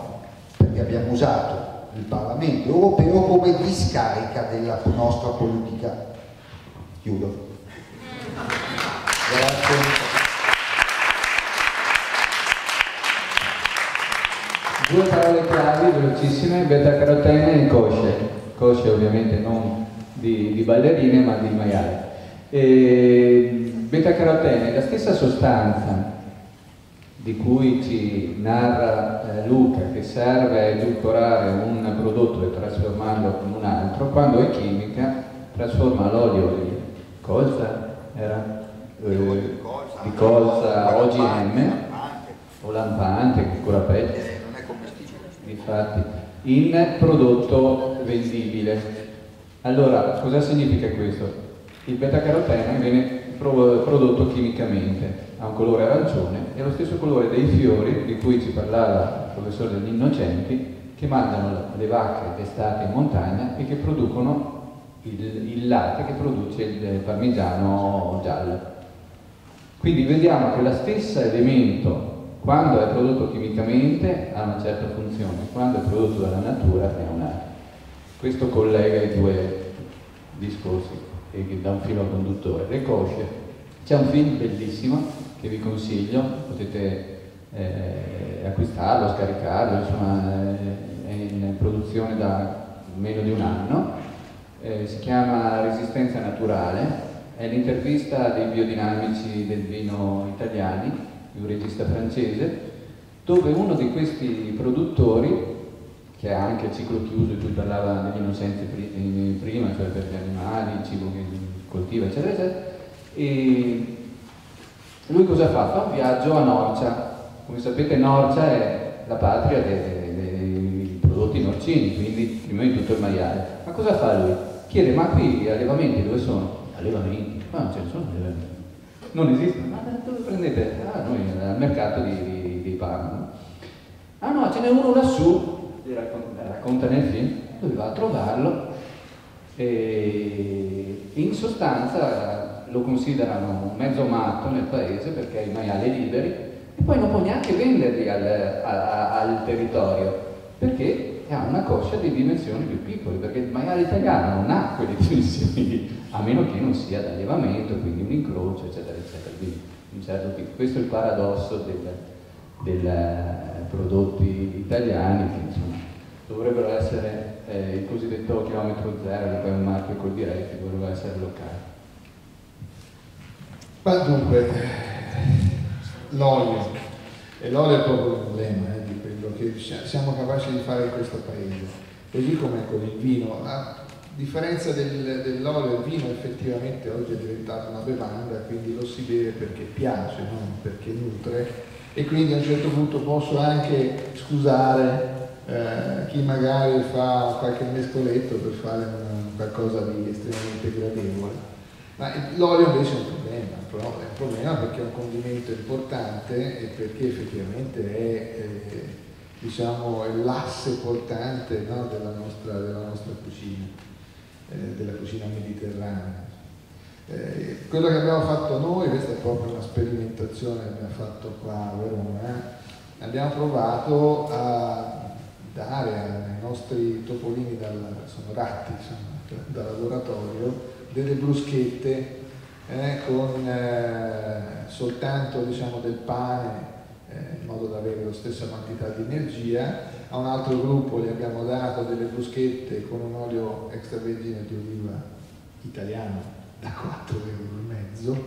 perché abbiamo usato il Parlamento europeo come discarica della nostra politica. Chiudo. Grazie. Due parole chiave, velocissime: beta-carotene e cosce, ovviamente non di ballerine ma di maiale. Beta-carotene è la stessa sostanza di cui ci narra Luca, che serve a edulcorare un prodotto e trasformarlo in un altro, quando è chimica trasforma l'olio Cosa era? Di cosa OGM o lampante, ancora peggio, non è commestibile, infatti, in prodotto vendibile. Allora, cosa significa questo? Il beta-carotene viene prodotto chimicamente, ha un colore arancione, è lo stesso colore dei fiori di cui ci parlava il professore degli Innocenti, che mandano le vacche d'estate in montagna e che producono il latte che produce il parmigiano giallo. Quindi vediamo che lo stesso elemento, quando è prodotto chimicamente, ha una certa funzione, quando è prodotto dalla natura è un'altra. Questo collega i due discorsi e che dà un filo conduttore. Le cosce. C'è un film bellissimo che vi consiglio, potete acquistarlo, scaricarlo, insomma è in produzione da meno di un anno. Si chiama Resistenza Naturale, è l'intervista dei biodinamici del vino italiani, di un regista francese, dove uno di questi produttori, che ha anche il ciclo chiuso di cui parlava degli Innocenti prima, cioè per gli animali, il cibo che coltiva, eccetera, eccetera, e lui cosa fa? Fa un viaggio a Norcia. Come sapete Norcia è la patria dei prodotti norcini, quindi prima di tutto il maiale. Ma cosa fa lui? Chiede, ma qui gli allevamenti dove sono? Allevamenti? Ma non ce ne sono allevamenti. Non esistono? Ma dove prendete? Ah, noi al mercato di Parma. Ah no, ce n'è uno lassù. Racconta nel film dove va a trovarlo e in sostanza lo considerano mezzo matto nel paese perché i maiali liberi e poi non può neanche venderli al territorio perché ha una coscia di dimensioni più piccole, perché il maiale italiano non ha quelle dimensioni, a meno che non sia d'allevamento, quindi un incrocio, eccetera eccetera, quindi un certo tipo. Questo è il paradosso del prodotti italiani che insomma, dovrebbero essere il cosiddetto chilometro zero, che è un marchio Coldiretti, dovrebbe essere locale. Ma dunque, l'olio, e l'olio è proprio un problema di quello che siamo capaci di fare in questo paese. Così come con il vino, a differenza dell'olio, il vino effettivamente oggi è diventato una bevanda, quindi lo si beve perché piace, non perché nutre. E quindi a un certo punto posso anche scusare chi magari fa qualche mescoletto per fare qualcosa di estremamente gradevole, ma l'olio invece è un problema, però è un problema perché è un condimento importante e perché effettivamente è diciamo, l'asse portante, no, della nostra cucina, della cucina mediterranea. Quello che abbiamo fatto noi, questa è proprio una sperimentazione che abbiamo fatto qua a Verona, abbiamo provato a dare ai nostri topolini, sono ratti insomma, da laboratorio, delle bruschette con soltanto diciamo, del pane in modo da avere la stessa quantità di energia. A un altro gruppo gli abbiamo dato delle bruschette con un olio extravergine di oliva italiano da 4,5 euro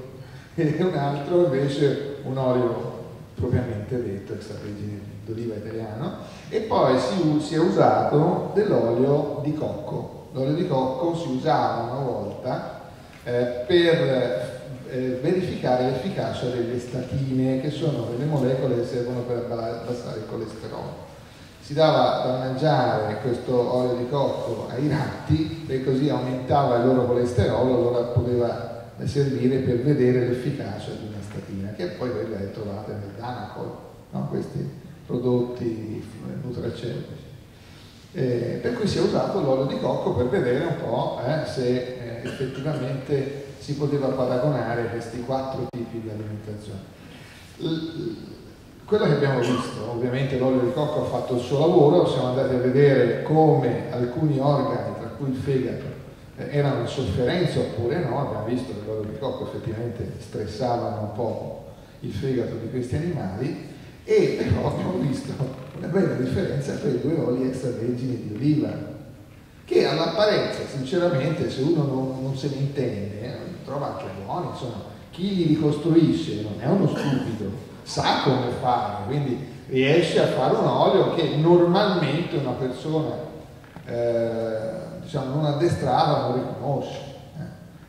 e un altro invece un olio propriamente detto extravergine d'oliva italiano, e poi si è usato dell'olio di cocco. L'olio di cocco si usava una volta per verificare l'efficacia delle statine, che sono delle molecole che servono per abbassare il colesterolo. Si dava da mangiare questo olio di cocco ai ratti e così aumentava il loro colesterolo, allora poteva servire per vedere l'efficacia di una statina, che poi quella è trovata nel Danacol, no? Questi prodotti nutraceutici. Per cui si è usato l'olio di cocco per vedere un po' se effettivamente si poteva paragonare questi 4 tipi di alimentazione. Quello che abbiamo visto, ovviamente l'olio di cocco ha fatto il suo lavoro, siamo andati a vedere come alcuni organi, tra cui il fegato, erano in sofferenza oppure no. Abbiamo visto che l'olio di cocco effettivamente stressava un po' il fegato di questi animali, e però abbiamo visto una bella differenza tra i due oli extravergini di oliva, che all'apparenza, sinceramente, se uno non se ne intende, trova anche buoni, insomma, chi li ricostruisce non è uno stupido, sa come fare, quindi riesce a fare un olio che normalmente una persona diciamo non addestrata non riconosce.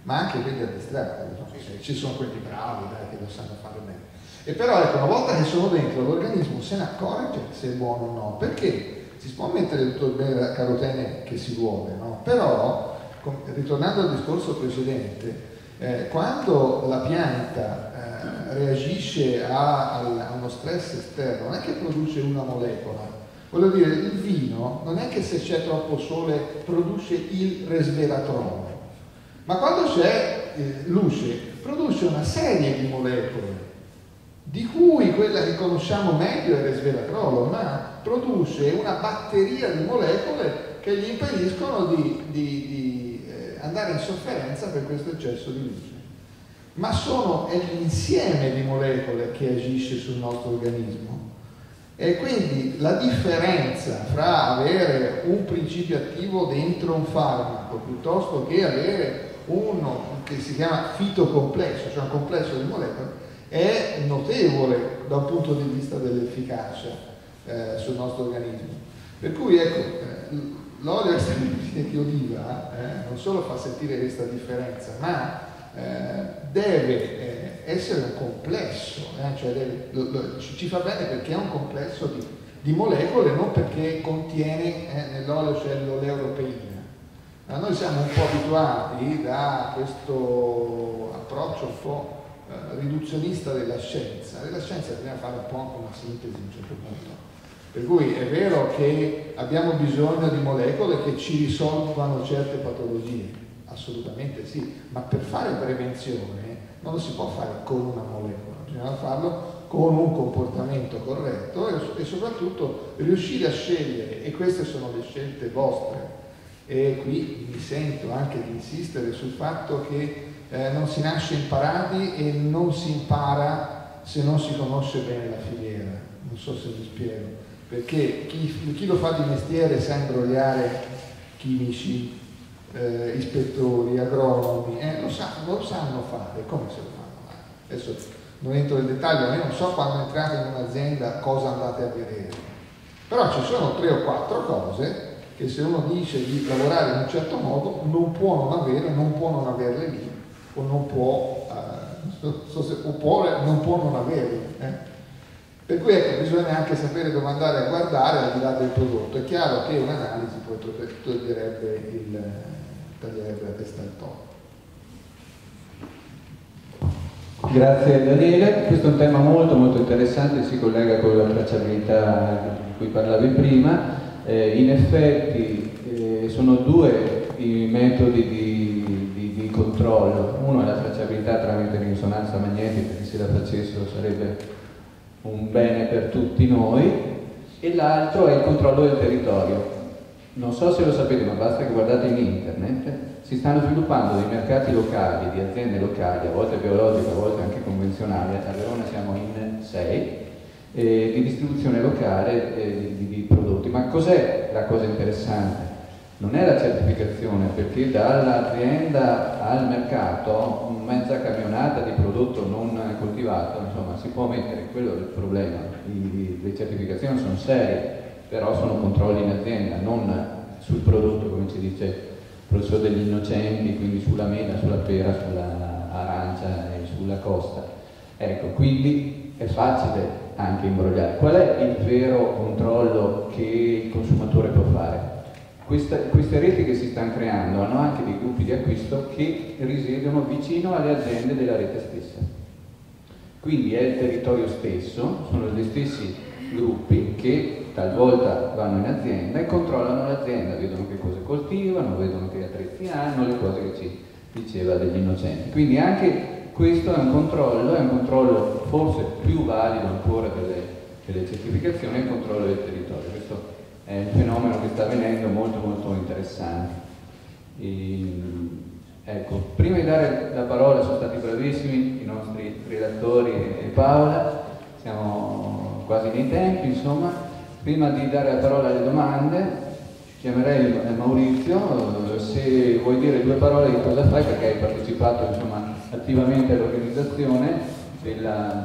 ma anche quelli addestrati, no? Cioè, ci sono quelli bravi, dai, che lo sanno fare bene. E però ecco, una volta che sono dentro l'organismo se ne accorge se è buono o no, perché si può mettere tutto il bene da carotene che si vuole, no? Però, ritornando al discorso precedente, quando la pianta reagisce a uno stress esterno non è che produce una molecola. Voglio dire, il vino non è che se c'è troppo sole produce il resveratrolo, ma quando c'è luce produce una serie di molecole, di cui quella che conosciamo meglio è il resveratrolo, ma produce una batteria di molecole che gli impediscono di andare in sofferenza per questo eccesso di luce. Ma è l'insieme di molecole che agisce sul nostro organismo, e quindi la differenza fra avere un principio attivo dentro un farmaco piuttosto che avere uno che si chiama fitocomplesso, cioè un complesso di molecole, è notevole da un punto di vista dell'efficacia sul nostro organismo. Per cui ecco, l'olio extravergine di oliva non solo fa sentire questa differenza, ma deve essere un complesso, cioè ci fa bene perché è un complesso di molecole, non perché contiene nell'olio c'è l'oleoproteina. Ma noi siamo un po' abituati da questo approccio un po' riduzionista della scienza. Della scienza bisogna fare un po' anche una sintesi a un certo punto. Per cui è vero che abbiamo bisogno di molecole che ci risolvano certe patologie, assolutamente sì, ma per fare prevenzione non lo si può fare con una molecola, bisogna farlo con un comportamento corretto e soprattutto riuscire a scegliere, e queste sono le scelte vostre. E qui mi sento anche di insistere sul fatto che non si nasce imparati e non si impara se non si conosce bene la filiera. Non so se vi spiego, perché chi lo fa di mestiere sa imbrogliare chimici, ispettori, agronomi, lo sanno fare. Come se lo fanno? Adesso non entro nel dettaglio, io non so quando entrate in un'azienda cosa andate a vedere, però ci sono 3 o 4 cose che se uno dice di lavorare in un certo modo non può non averle lì, o non può, oppure non può non averlo. Per cui ecco, bisogna anche sapere dove andare a guardare al di là del prodotto. È chiaro che un'analisi poi taglierebbe la testa al toro. Grazie Daniele, questo è un tema molto molto interessante, si collega con la tracciabilità di cui parlavi prima. In effetti sono 2 i metodi di controllo. Uno è la tracciabilità tramite risonanza magnetica, che se la facessero sarebbe un bene per tutti noi, e l'altro è il controllo del territorio. Non so se lo sapete, ma basta che guardate in internet, si stanno sviluppando dei mercati locali, di aziende locali, a volte biologiche, a volte anche convenzionali. A Verona siamo in 6, di distribuzione locale di prodotti. Ma cos'è la cosa interessante? Non è la certificazione, perché dall'azienda al mercato mezza camionata di prodotto non coltivato, insomma, si può mettere, quello è il problema. Le certificazioni sono serie, però sono controlli in azienda, non sul prodotto, come ci dice il professor degli Innocenti, quindi sulla mela, sulla pera, sulla arancia e sulla costa. Ecco, quindi è facile anche imbrogliare. Qual è il vero controllo che il consumatore può fare? Queste reti che si stanno creando hanno anche dei gruppi di acquisto che risiedono vicino alle aziende della rete stessa. Quindi è il territorio stesso, sono gli stessi gruppi che talvolta vanno in azienda e controllano l'azienda, vedono che cose coltivano, vedono che attrezzi hanno, le cose che ci diceva degli Innocenti. Quindi anche questo è un controllo forse più valido ancora delle certificazioni, è il controllo del territorio. Questo è un fenomeno che sta avvenendo molto molto interessante. Ecco, prima di dare la parola, sono stati bravissimi i nostri relatori e Paola, siamo quasi nei tempi, insomma. Prima di dare la parola alle domande, chiamerei Maurizio, se vuoi dire 2 parole di cosa fai, perché hai partecipato, insomma, attivamente all'organizzazione della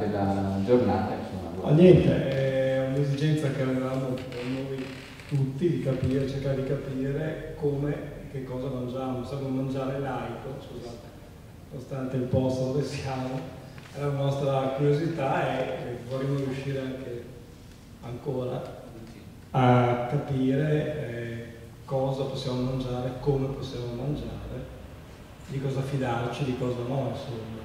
giornata. Niente, è un'esigenza che avevamo noi tutti di capire, cercare di capire come e che cosa mangiamo. Sappiamo mangiare laico, scusate, nonostante il posto dove siamo, è la nostra curiosità e vorremmo riuscire anche ancora a capire cosa possiamo mangiare, come possiamo mangiare, di cosa fidarci, di cosa no, insomma.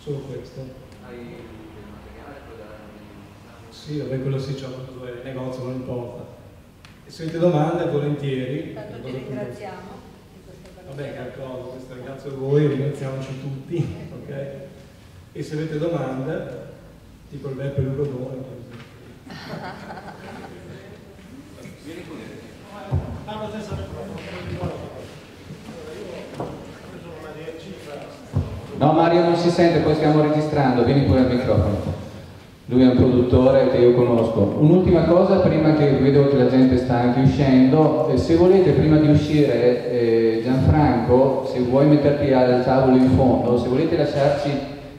Solo questo. Hai del materiale per dare un'identità? Sì, vabbè, quello sì, c'è proprio due negozi, non importa. E se avete domande, volentieri. Tanto vi ringraziamo di questa partecipazione. Vabbè, calcolo, questo ringrazio voi, ringraziamoci tutti, ok? E se avete domande, tipo il Beppe Luca Buono. Vieni con me. No, Mario non si sente, poi stiamo registrando, vieni pure al microfono. Lui è un produttore che io conosco. Un'ultima cosa, prima che vedo che la gente sta anche uscendo, se volete prima di uscire, Gianfranco, se vuoi metterti al tavolo in fondo, se volete lasciarci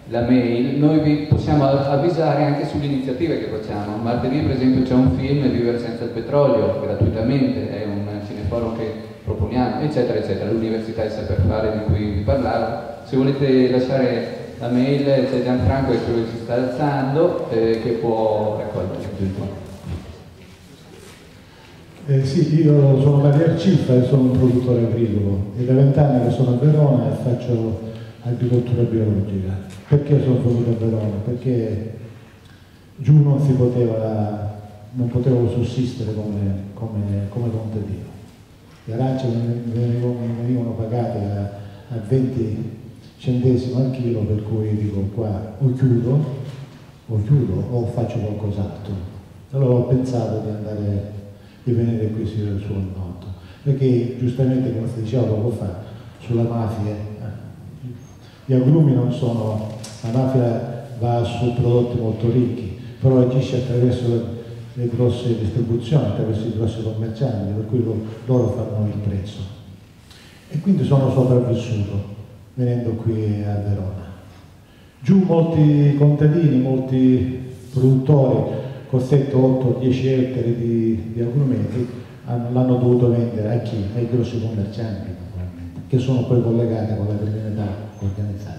la mail, noi vi possiamo avvisare anche sulle iniziative che facciamo. Martedì per esempio c'è un film, Vivere senza il petrolio, gratuitamente, è un cineforum che proponiamo, eccetera eccetera, l'università di saper fare di cui vi parlavo. Se volete lasciare la mail c'è Gianfranco che si sta alzando, che può raccogliere tutto. Sì, io sono Mario Arciffa e sono un produttore agricolo, è da 20 anni che sono a Verona e faccio agricoltura biologica. Perché sono venuto a Verona? Perché giù non potevo sussistere come contadino. Le arance venivano pagate a 20 centesimi al chilo, per cui dico qua o chiudo o faccio qualcos'altro. Allora ho pensato di venire qui sul suo notto, perché giustamente come si diceva poco fa sulla mafia, gli agrumi non sono. La mafia va su prodotti molto ricchi, però agisce attraverso le grosse distribuzioni, attraverso i grossi commercianti, per cui loro fanno il prezzo. E quindi sono sopravvissuto venendo qui a Verona. Giù molti contadini, molti produttori con 7, 8, 10 ettari di agrumeti l'hanno dovuto vendere a chi? Ai grossi commercianti, naturalmente, che sono poi collegati con la criminalità organizzata.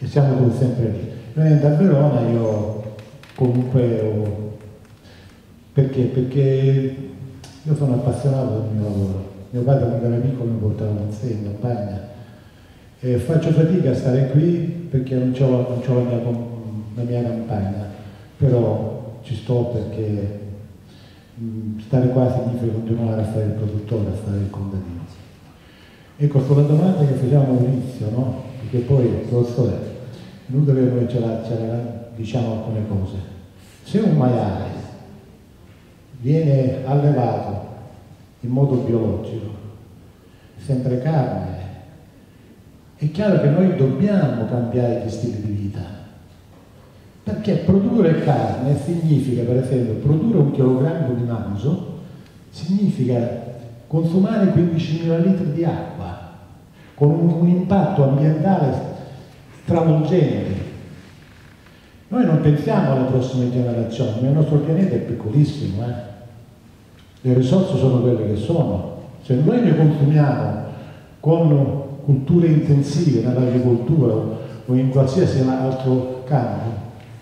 E siamo tutti sempre lì. Venendo a Verona io comunque perché? Perché io sono appassionato del mio lavoro. Mio padre quando era piccolo mi portava con sé in campagna e faccio fatica a stare qui perché non ho la mia campagna, però ci sto perché stare qua significa continuare a fare il produttore, a fare il contadino. Ecco, sulla domanda che facciamo all'inizio, no? Perché poi il professore è inutile che noi ce la diciamo alcune cose. Se un maiale viene allevato in modo biologico, sempre carne, è chiaro che noi dobbiamo cambiare gli stili di vita, perché produrre carne significa, per esempio, produrre 1 chilogrammo di manzo significa consumare 15.000 litri di acqua, con un impatto ambientale stravolgente. Noi non pensiamo alle prossime generazioni, il nostro pianeta è piccolissimo, le risorse sono quelle che sono. Se noi ne consumiamo con culture intensive nell'agricoltura o in qualsiasi altro campo,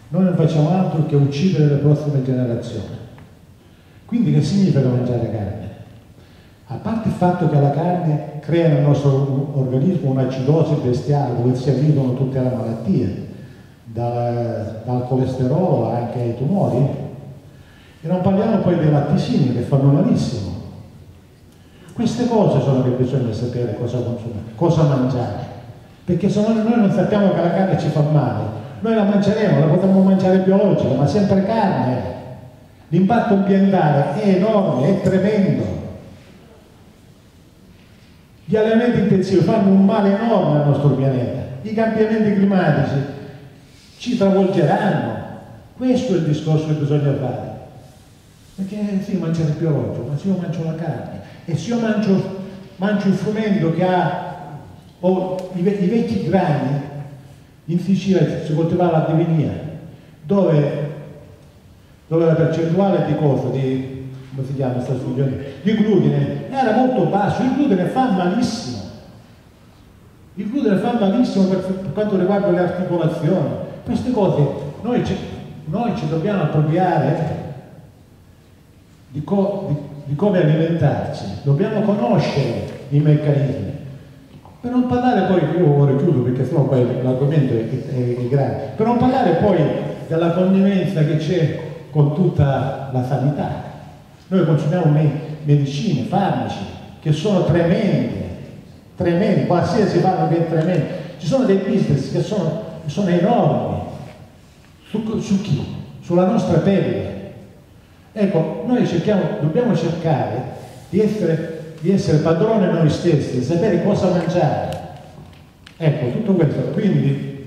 noi non facciamo altro che uccidere le prossime generazioni. Quindi che significa mangiare carne? A parte il fatto che la carne crea nel nostro organismo un'acidosi bestiale dove si avvidono tutte le malattie, dal colesterolo anche ai tumori, e non parliamo poi dei latticini che fanno malissimo. Queste cose sono che bisogna sapere cosa consumare, cosa mangiare, perché se no noi non sappiamo che la carne ci fa male, noi la mangeremo, la potremmo mangiare biologica, ma sempre carne. L'impatto ambientale è enorme, è tremendo. Gli allevamenti intensivi fanno un male enorme al nostro pianeta, i cambiamenti climatici ci travolgeranno, questo è il discorso che bisogna fare. Perché sì, mangiare biologico, ma se io mangio la carne e se io mangio il frumento che ha i vecchi grani, in Sicilia si coltivava la divinia, dove la percentuale di cosa, come si chiama questa sfugione, di glutine era molto basso. Il glutine fa malissimo, includere fa malissimo per quanto riguarda le articolazioni. Queste cose noi ci dobbiamo appropriare di come alimentarci, dobbiamo conoscere i meccanismi. Per non parlare poi, io ora chiudo perché sennò poi l'argomento è grave, per non parlare poi della connivenza che c'è con tutta la sanità. Noi consumiamo medicine, farmaci, che sono tremende, qualsiasi farmaco è tremendo. Ci sono dei business che sono enormi, su chi? Sulla nostra pelle. Ecco, noi dobbiamo cercare di essere padroni noi stessi, di sapere cosa mangiare. Ecco, tutto questo, quindi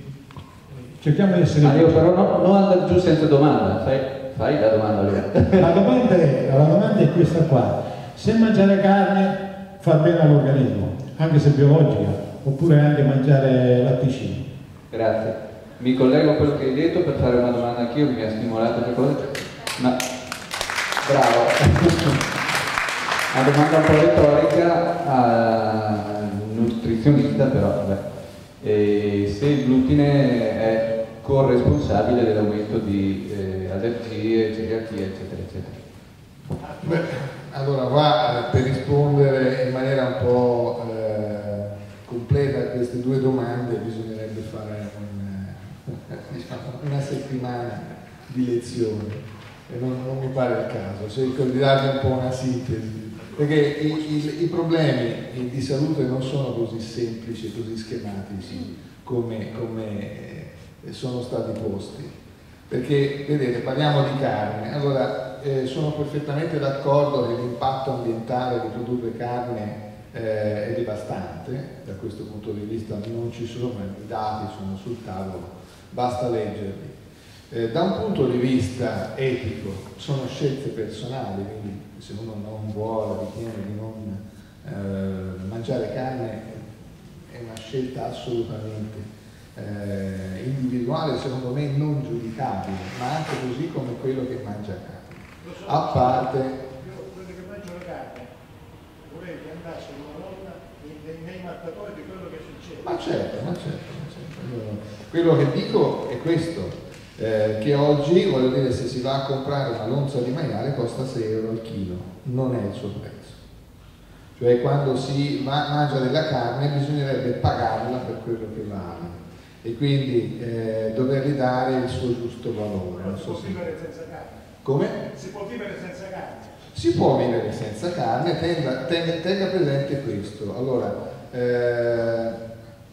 cerchiamo di essere... Ma io però non andare giù senza domanda, fai la domanda allora. La domanda è questa qua: se mangiare carne fa bene all'organismo, anche se biologica, oppure anche mangiare latticini? Grazie, mi collego a quello che hai detto per fare una domanda anch'io, mi ha stimolato per cose, ma... Bravo, una domanda un po' retorica a nutrizionista, però se il glutine è corresponsabile dell'aumento di allergie, celiachia, eccetera, eccetera. Beh, allora va per rispondere in maniera un po' completa a queste due domande bisognerebbe fare una settimana di lezioni. Non mi pare il caso, cerco di darvi un po' una sintesi, perché i problemi di salute non sono così semplici, così schematici come sono stati posti, perché vedete, parliamo di carne. Allora sono perfettamente d'accordo che l'impatto ambientale di produrre carne è devastante, da questo punto di vista non ci sono, ma i dati sono sul tavolo, basta leggerli. Da un punto di vista etico sono scelte personali, quindi se uno non vuole, ritiene di non mangiare carne, è una scelta assolutamente individuale, secondo me non giudicabile, ma anche così come quello che mangia carne. A parte... Quello che mangia la carne, vorrei che andasse una volta nei marcatori di quello che succede. Ma certo. Quello che dico è questo. Che oggi, voglio dire, se si va a comprare una lonza di maiale costa 6 euro al chilo, non è il suo prezzo. Cioè quando si mangia della carne bisognerebbe pagarla per quello che vale e quindi dovergli dare il suo giusto valore. Non so se... vivere senza carne? Come? Si può vivere senza carne? Si può vivere senza carne, tenga presente questo.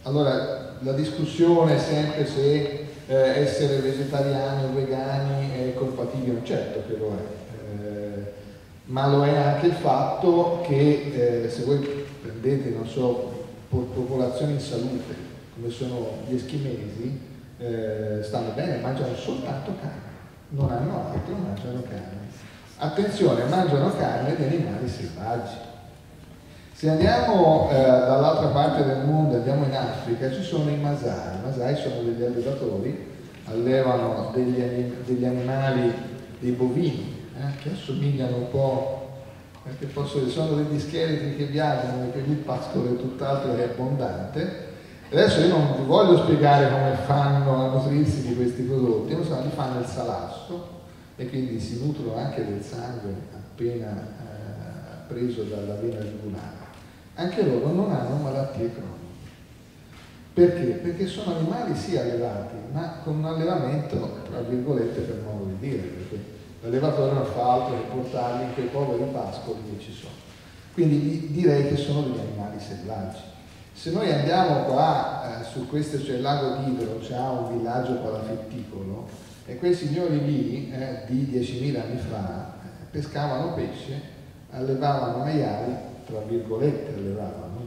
Allora la discussione è sempre se essere vegetariani o vegani è compatibile, certo che lo è, ma lo è anche il fatto che se voi prendete, non so, popolazioni in salute, come sono gli eschimesi, stanno bene, mangiano soltanto carne, non hanno altro, mangiano carne. Attenzione, mangiano carne di animali selvaggi. Se andiamo dall'altra parte del mondo, andiamo in Africa, ci sono i Masai. I Masai sono degli allevatori, allevano degli animali, dei bovini, che assomigliano un po', perché sono degli scheletri che viaggiano, perché il pascolo è tutt'altro che abbondante. Adesso io non vi voglio spiegare come fanno a nutrirsi di questi prodotti, ma li fanno il salasso e quindi si nutrono anche del sangue appena preso dalla vena ligulare. Anche loro non hanno malattie croniche. Perché? Perché sono animali sì allevati, ma con un allevamento, tra virgolette, per modo di dire, perché l'allevatore non fa altro che portarli in quei poveri pascoli che ci sono. Quindi direi che sono degli animali selvaggi. Se noi andiamo qua, su questo c'è il lago d'Idro, c'è un villaggio palafitticolo, e quei signori lì, di 10.000 anni fa, pescavano pesce, allevavano maiali, tra virgolette allevavano,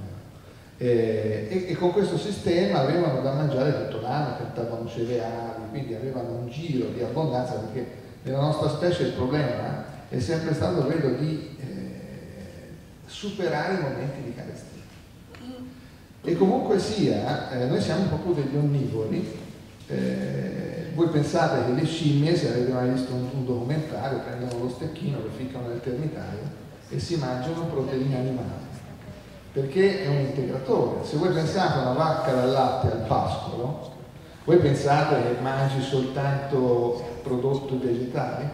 e con questo sistema avevano da mangiare tutto l'anno, piantavano cereali, quindi avevano un giro di abbondanza, perché nella nostra specie il problema è sempre stato quello di superare i momenti di carestia. E comunque sia, noi siamo proprio degli onnivori. Voi pensate che le scimmie, se avete mai visto un documentario, prendono lo stecchino, lo ficcano nel termitario e si mangiano proteine animali. perché è un integratore. Se voi pensate a una vacca dal latte al pascolo, voi pensate che mangi soltanto prodotti vegetali?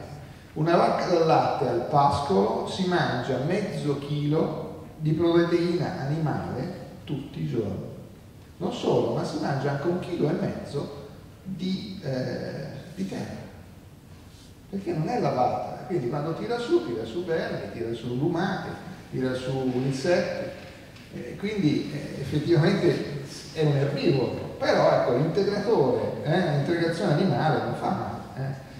Una vacca dal latte al pascolo si mangia mezzo chilo di proteina animale tutti i giorni. Non solo, ma si mangia anche 1,5 chili di terra, perché non è lavata. Quindi quando tira su vermi, tira su lumache, tira su insetti, quindi effettivamente è un erbivoro, però ecco l'integratore, l'integrazione animale non fa male.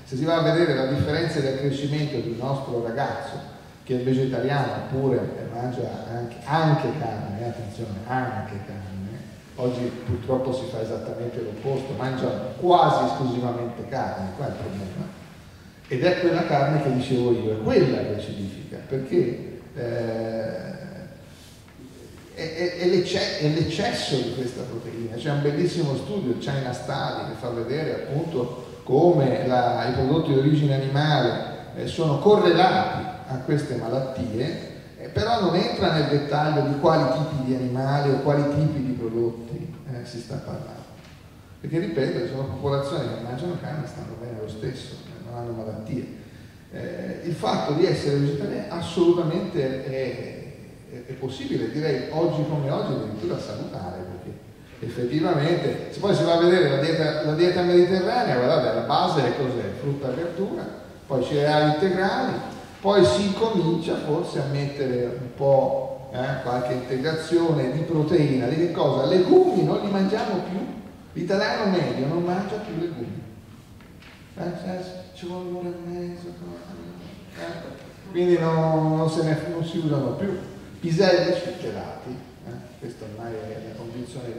Se si va a vedere la differenza del crescimento di un nostro ragazzo che è vegetariano oppure mangia anche carne, attenzione, anche carne, oggi purtroppo si fa esattamente l'opposto, mangia quasi esclusivamente carne, qua è il problema. Ed è quella carne che dicevo io, è quella che acidifica, perché è l'eccesso di questa proteina. C'è un bellissimo studio, China Study, che fa vedere appunto come i prodotti di origine animale sono correlati a queste malattie, però non entra nel dettaglio di quali tipi di animali o quali tipi di prodotti si sta parlando. Perché ripeto, sono popolazioni che mangiano carne e stanno bene lo stesso, non hanno malattie. Il fatto di essere vegetariani assolutamente è possibile, direi oggi come oggi addirittura salutare, perché effettivamente se poi si va a vedere la dieta mediterranea, guardate, la base è cos'è? Frutta e verdura, poi cereali integrali, poi si comincia forse a mettere un po' qualche integrazione di proteina, di che cosa? Legumi non li mangiamo più, l'italiano medio non mangia più legumi. Ci vuole 1,5 ore, quindi non si usano più piselli surgelati, questa ormai è la condizione,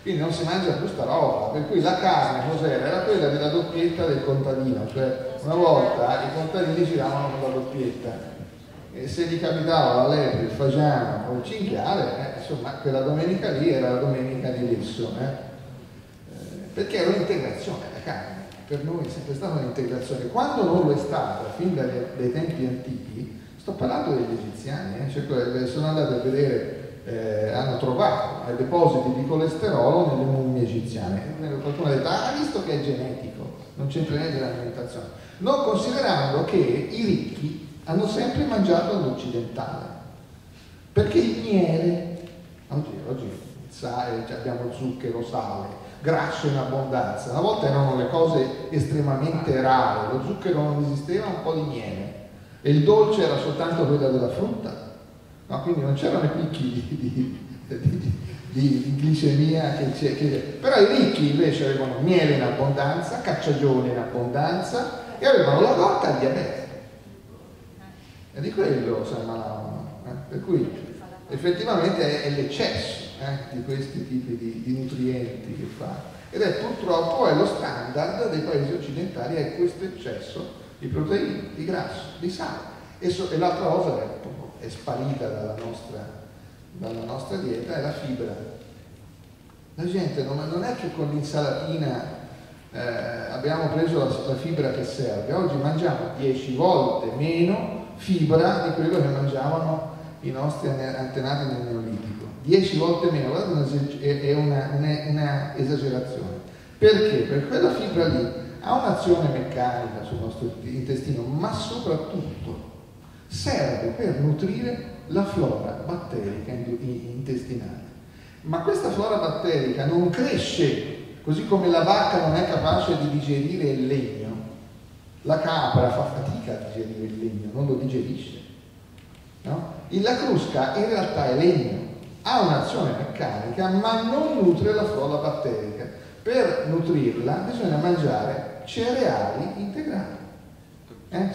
quindi non si mangia più sta roba, per cui la carne cos'era? Era quella della doppietta del contadino, cioè una volta i contadini giravano con la doppietta e se gli capitava la lepre, il fagiano o il cinghiale, insomma quella domenica lì era la domenica di lesso, perché era un'integrazione la carne. Per noi è sempre stata un'integrazione, quando non lo è stata, fin dai tempi antichi, sto parlando degli egiziani, cioè, sono andato a vedere, hanno trovato depositi di colesterolo nelle mummie egiziane, qualcuno ha detto, visto che è genetico, non c'entra niente l'alimentazione, non considerando che i ricchi hanno sempre mangiato l'occidentale, perché il miele, oggi sale, abbiamo zucchero, sale, grasso in abbondanza, una volta erano le cose estremamente rare, lo zucchero non esisteva, un po' di miele e il dolce era soltanto quello della frutta, no? Quindi non c'erano i picchi di glicemia però i ricchi invece avevano miele in abbondanza, cacciagione in abbondanza e avevano la lotta al diabete, e di quello si ammalavano, per cui effettivamente è l'eccesso di questi tipi di nutrienti che fa, ed è purtroppo lo standard dei paesi occidentali, è questo eccesso di proteine, di grasso, di sale, e l'altra cosa che è sparita dalla nostra dieta è la fibra. La gente non è che con l'insalatina abbiamo preso la fibra che serve, oggi mangiamo 10 volte meno fibra di quello che mangiavano i nostri antenati nel neolitico. 10 volte meno, guardate, è una esagerazione. Perché? Perché quella fibra lì ha un'azione meccanica sul nostro intestino, ma soprattutto serve per nutrire la flora batterica intestinale. Ma questa flora batterica non cresce, così come la vacca non è capace di digerire il legno. La capra fa fatica a digerire il legno, non lo digerisce. No? La crusca in realtà è legno, ha un'azione meccanica ma non nutre la flora batterica. Per nutrirla bisogna mangiare cereali integrali.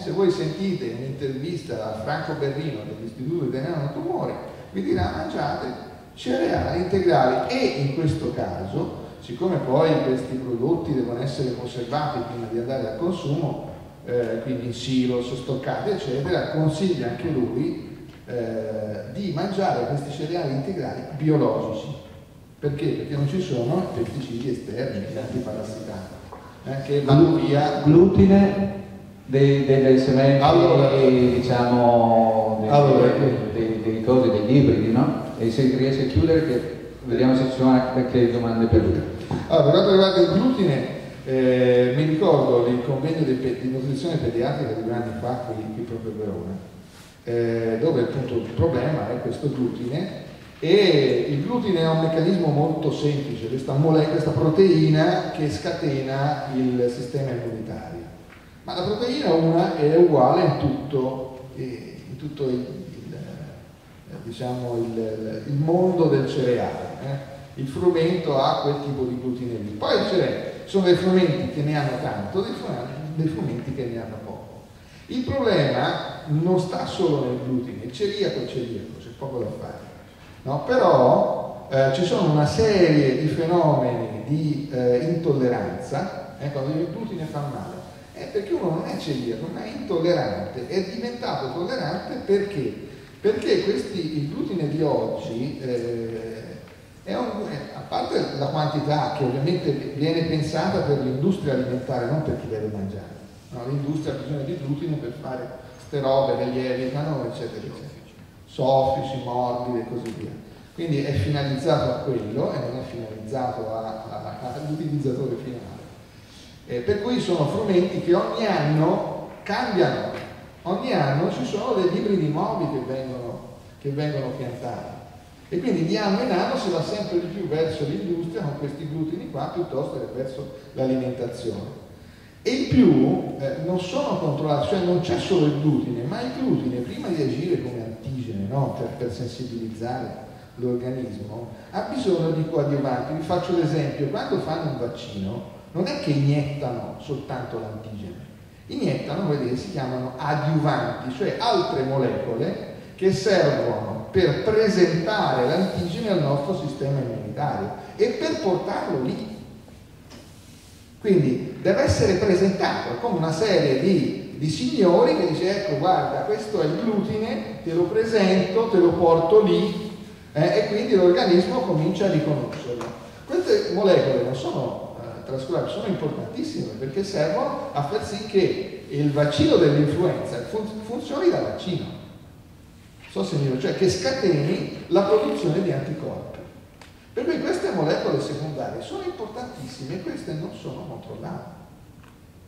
Se voi sentite un'intervista a Franco Berrino dell'Istituto Italiano del Tumore, vi dirà mangiate cereali integrali, e in questo caso, siccome poi questi prodotti devono essere conservati prima di andare al consumo, quindi in silos, stoccati eccetera, consiglia anche lui di mangiare questi cereali integrali biologici. Perché? Perché non ci sono pesticidi esterni, antiparassitari, che vanno via glutine dei sementi, allora, dei, diciamo, dei, allora, dei, dei, dei, dei, dei, dei, dei ibridi, no? e se riesce a chiudere, che vediamo se ci sono anche domande per lui. Allora, per quanto riguarda il glutine, mi ricordo il convegno di nutrizione pediatrica di 2 anni fa qui proprio a Verona, dove appunto il problema è questo glutine, e il glutine è un meccanismo molto semplice, questa proteina che scatena il sistema immunitario. Ma la proteina una è uguale in tutto il mondo del cereale. Il frumento ha quel tipo di glutine lì. Poi sono dei frumenti che ne hanno tanto, dei frumenti che ne hanno poco. Il problema non sta solo nel glutine, il celiaco è celiaco, c'è poco da fare. No? Però ci sono una serie di fenomeni di intolleranza, quando il glutine fa male, è perché uno non è celiaco, ma è intollerante, è diventato tollerante perché? Perché il glutine di oggi a parte la quantità che ovviamente viene pensata per l'industria alimentare, non per chi deve mangiare, no, l'industria ha bisogno di glutine per fare ste robe, le lievitano, eccetera, eccetera, soffici, morbide e così via, quindi è finalizzato a quello e non è finalizzato all'utilizzatore finale, per cui sono frumenti che ogni anno cambiano. Ogni anno ci sono degli ibridi nuovi che vengono piantati, e quindi di anno in anno si va sempre di più verso l'industria con questi glutini qua piuttosto che verso l'alimentazione. E in più non sono controllati, cioè non c'è solo il glutine, ma il glutine prima di agire come antigene, no? per sensibilizzare l'organismo, ha bisogno di coadiuvanti. Vi faccio l'esempio: quando fanno un vaccino non è che iniettano soltanto l'antigene, iniettano, vedete, si chiamano adiuvanti, cioè altre molecole che servono per presentare l'antigene al nostro sistema immunitario e per portarlo lì. Quindi deve essere presentato come una serie di signori che dice: ecco, guarda, questo è il glutine, te lo presento, te lo porto lì, e quindi l'organismo comincia a riconoscerlo. Queste molecole non sono trascurabili, sono importantissime perché servono a far sì che il vaccino dell'influenza funzioni da vaccino, cioè che scateni la produzione di anticorpi. Per cui queste molecole secondarie sono importantissime e queste non sono controllate,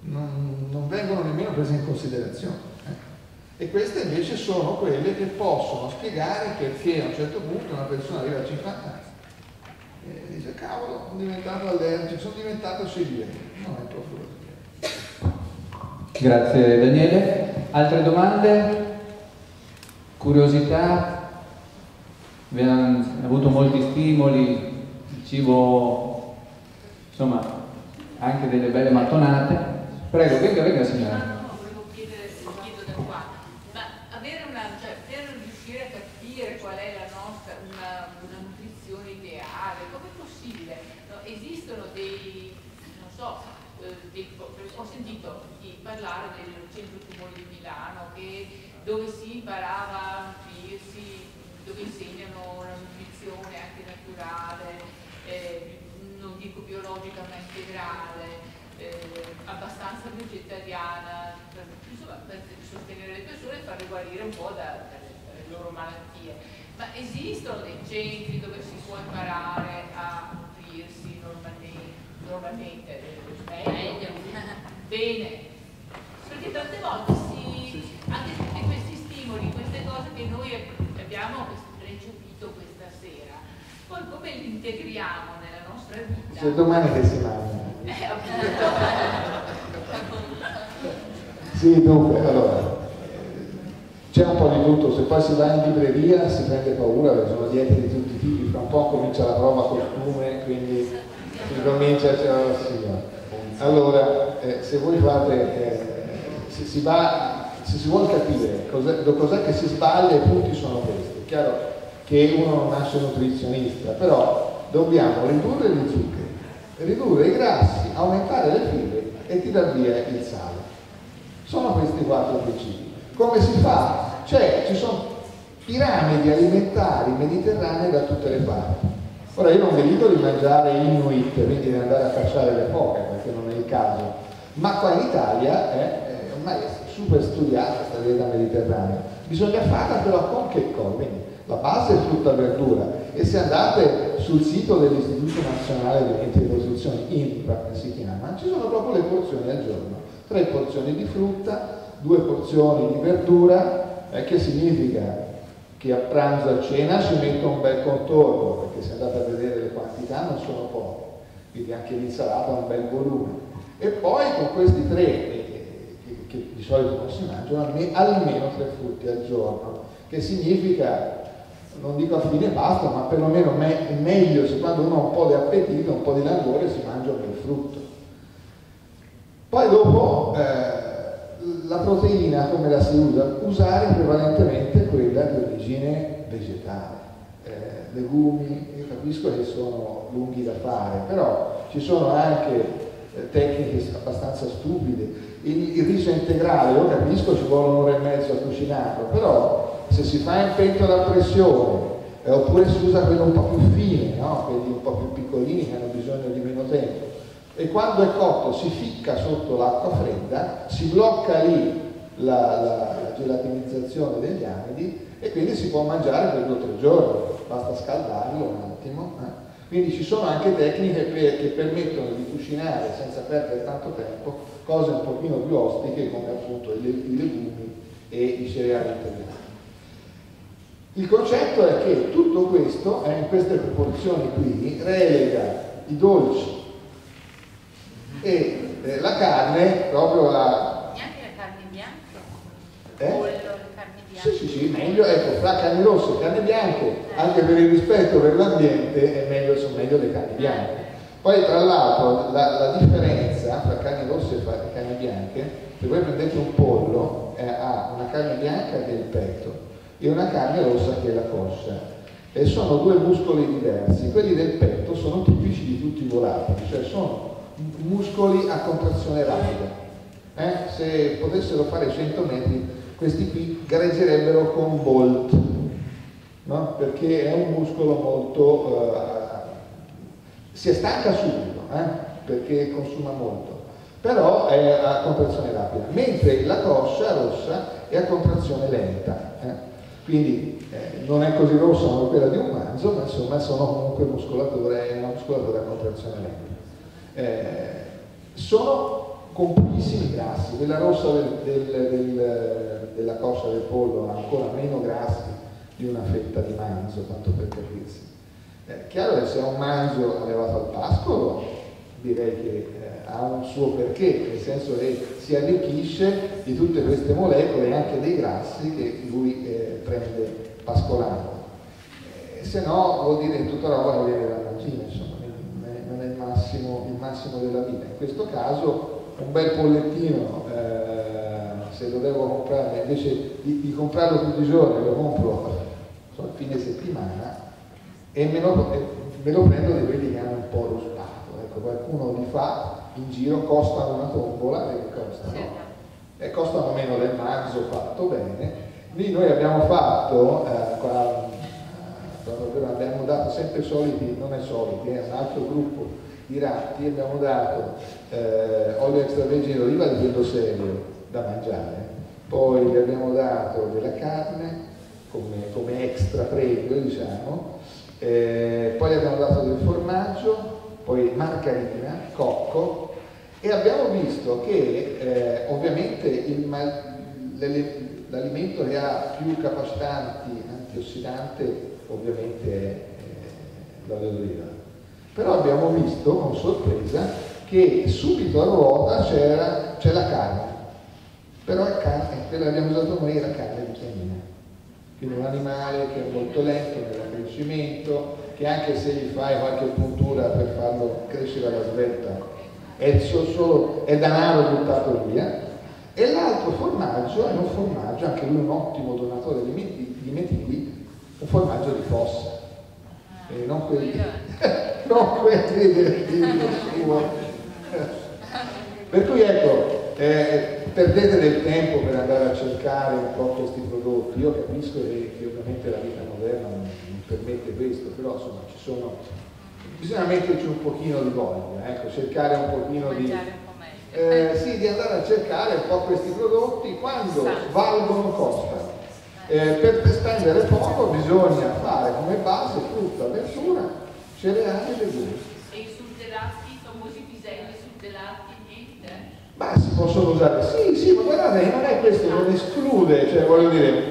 non vengono nemmeno prese in considerazione. E queste invece sono quelle che possono spiegare perché a un certo punto una persona arriva a 50 anni e dice: cavolo, sono diventato allergico, sono diventato celiaco. No, è proprio così. Grazie Daniele. Altre domande? Curiosità? Abbiamo avuto molti stimoli, il cibo, insomma, anche delle belle mattonate. Prego, venga signora. Del centro tumori di Milano, dove si imparava a nutrirsi, dove insegnano la nutrizione anche naturale, non dico biologica ma integrale, abbastanza vegetariana, per sostenere le persone e farle guarire un po' dalle loro malattie. Ma esistono dei centri dove si può imparare a nutrirsi normalmente meglio? Bene, perché tante volte anche tutti questi stimoli, queste cose che noi abbiamo recepito questa sera, poi come li integriamo nella nostra vita? Cioè, domani che si mangia? Sì, dunque, allora, c'è un po' di tutto, se poi si va in libreria si prende paura, perché sono diete di tutti i tipi, fra un po' comincia la prova costume, quindi si comincia a cercare la signora. Allora, se voi fate, se si vuole capire cos'è che si sbaglia, i punti sono questi. È chiaro che uno non nasce nutrizionista, però dobbiamo ridurre gli zuccheri, ridurre i grassi, aumentare le fibre e tirar via il sale. Sono questi 4 principi. Come si fa? Cioè, ci sono piramidi alimentari mediterranee da tutte le parti. Ora, io non vi dico di mangiare Inuit, quindi di andare a cacciare le foche, perché non è il caso, ma qua in Italia ormai è super studiata questa dieta mediterranea, bisogna farla però con che cosa? Quindi La pasta è frutta e verdura, e se andate sul sito dell'Istituto Nazionale dei Menti di Posizione, INPRA si chiama, ci sono proprio le porzioni al giorno: 3 porzioni di frutta, 2 porzioni di verdura, che significa che a pranzo e a cena ci metto un bel contorno, perché se andate a vedere le quantità non sono poche, quindi anche l'insalata ha un bel volume. E poi con questi 3 che di solito non si mangiano, almeno 3 frutti al giorno, che significa, non dico a fine pasta, ma perlomeno meglio, se quando uno ha un po' di appetito, un po' di languore, si mangia un bel frutto. Poi dopo la proteina come la si usa? Usare prevalentemente quella di origine vegetale. Legumi, io capisco che sono lunghi da fare, però ci sono anche tecniche abbastanza stupide. Il riso integrale, lo capisco, ci vuole 1 ora e mezza a cucinarlo, però se si fa in pentola a pressione, oppure si usa quelli un po' più fini, no? Quelli un po' più piccolini che hanno bisogno di meno tempo, e quando è cotto si ficca sotto l'acqua fredda, si blocca lì la gelatinizzazione degli amidi, e quindi si può mangiare per 2 o 3 giorni, basta scaldarlo un attimo. Quindi ci sono anche tecniche che permettono di cucinare senza perdere tanto tempo cose un pochino più ostiche, come appunto i legumi e i cereali integrali. Il concetto è che tutto questo, in queste proporzioni qui, relega i dolci e la carne, proprio la... Neanche la carne bianca? Le carni bianche? Sì, meglio, ecco, fra carne rossa e carne bianche, anche per il rispetto per l'ambiente, sono meglio le carni bianche. Poi tra l'altro la differenza fra carni rosse e carni bianche, se voi prendete un pollo, ha una carne bianca che è il petto, e una carne rossa che è la coscia, e sono 2 muscoli diversi. Quelli del petto sono tipici di tutti i volatili, cioè sono muscoli a contrazione rapida, se potessero fare 100 metri questi qui gareggerebbero con Bolt, no? Perché è un muscolo molto si stanca subito, perché consuma molto, però è a contrazione rapida, mentre la coscia rossa è a contrazione lenta, quindi non è così rossa come quella di un manzo, ma insomma sono comunque una muscolatura a contrazione lenta. Sono con pochissimi grassi, quella rossa della coscia del pollo ha ancora meno grassi di una fetta di manzo, tanto per capirsi. Chiaro che se è un manzo allevato al pascolo, direi che ha un suo perché, nel senso che si arricchisce di tutte queste molecole e anche dei grassi che lui prende pascolando, se no vuol dire tutta roba che viene dalla cucina, insomma non è il massimo della vita. In questo caso un bel pollettino, se lo devo comprare invece di comprarlo tutti i giorni, lo compro a fine settimana e me lo prendo di quelli che hanno un po' lo sbatto, ecco, qualcuno li fa in giro, costano una tombola, e costano meno del manzo fatto bene. Lì noi abbiamo fatto, abbiamo dato sempre soliti, non è soliti, è un altro gruppo di ratti, abbiamo dato olio extravergine d'oliva di quello serio da mangiare, poi gli abbiamo dato della carne come extra premio, diciamo, poi gli abbiamo dato del formaggio, poi margarina, cocco. E abbiamo visto che ovviamente l'alimento che ha più capacitanti antiossidanti ovviamente è l'olio d'oliva, però abbiamo visto con sorpresa che subito a ruota c'è la carne, però la carne, quella che abbiamo usato noi, era carne di chianina, quindi un animale che è molto lento nell'accrescimento, che anche se gli fai qualche puntura per farlo crescere alla svelta è danaro buttato via. E l'altro formaggio è un formaggio, anche lui un ottimo donatore di metilli, un formaggio di fossa, e non quelli del suo. Per cui ecco, perdete del tempo per andare a cercare un po' questi prodotti. Io capisco che ovviamente la vita moderna non permette questo, però insomma ci sono... Bisogna metterci un pochino di voglia, ecco, cercare un pochino di... di andare a cercare un po' questi prodotti, quando valgono costano. Per spendere poco bisogna fare come base frutta, verdura, cereali e legumi. E i surgelati, i famosi piselli surgelati, niente? Ma si possono usare, sì, ma guardate, non è questo, non esclude, cioè voglio dire,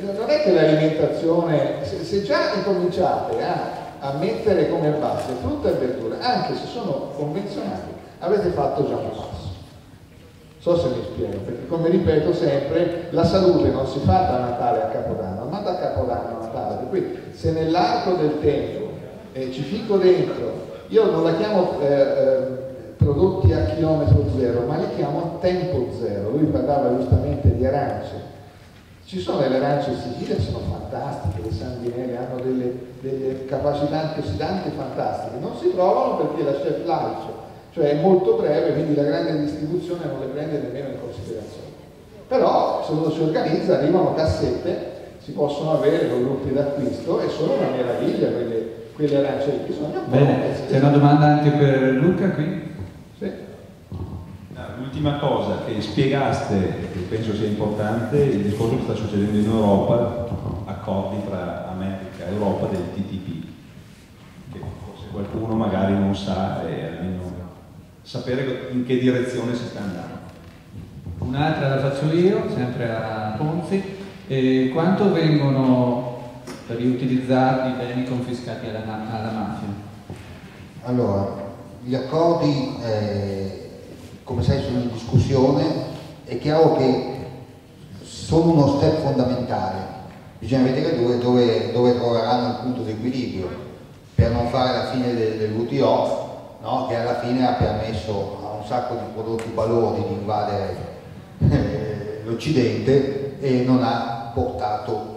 non è che l'alimentazione, se già incominciate a mettere come base frutta e verdura, anche se sono convenzionali, avete fatto già un passo. So se mi spiego, perché come ripeto sempre, la salute non si fa da Natale a Capodanno, ma da Capodanno a Natale. Per cui se nell'arco del tempo ci fico dentro, io non la chiamo prodotti a chilometro zero, ma li chiamo tempo zero. Lui parlava giustamente di arance. Ci sono delle arance in Sicilia che sono fantastiche, le San Daniele hanno delle capacità antiossidanti fantastiche, non si trovano perché la chef life, cioè è molto breve, quindi la grande distribuzione non le prende nemmeno in considerazione. Però se uno si organizza arrivano cassette, si possono avere con gruppi d'acquisto e sono una meraviglia quelle arance lì che sono. Bene, c'è una domanda anche per Luca qui? Sì. L'ultima cosa che spiegaste, che penso sia importante, il discorso che sta succedendo in Europa, accordi tra America e Europa del TTIP, che forse qualcuno magari non sa, e almeno sapere in che direzione si sta andando. Un'altra la faccio io, sempre a Ponzi. Quanto vengono riutilizzati i beni confiscati alla mafia? Allora, gli accordi... come sai sono in discussione, è chiaro che sono uno step fondamentale, bisogna vedere dove troveranno il punto di equilibrio per non fare la fine dell'WTO, no? Che alla fine ha permesso a un sacco di prodotti valori di invadere l'Occidente e non ha portato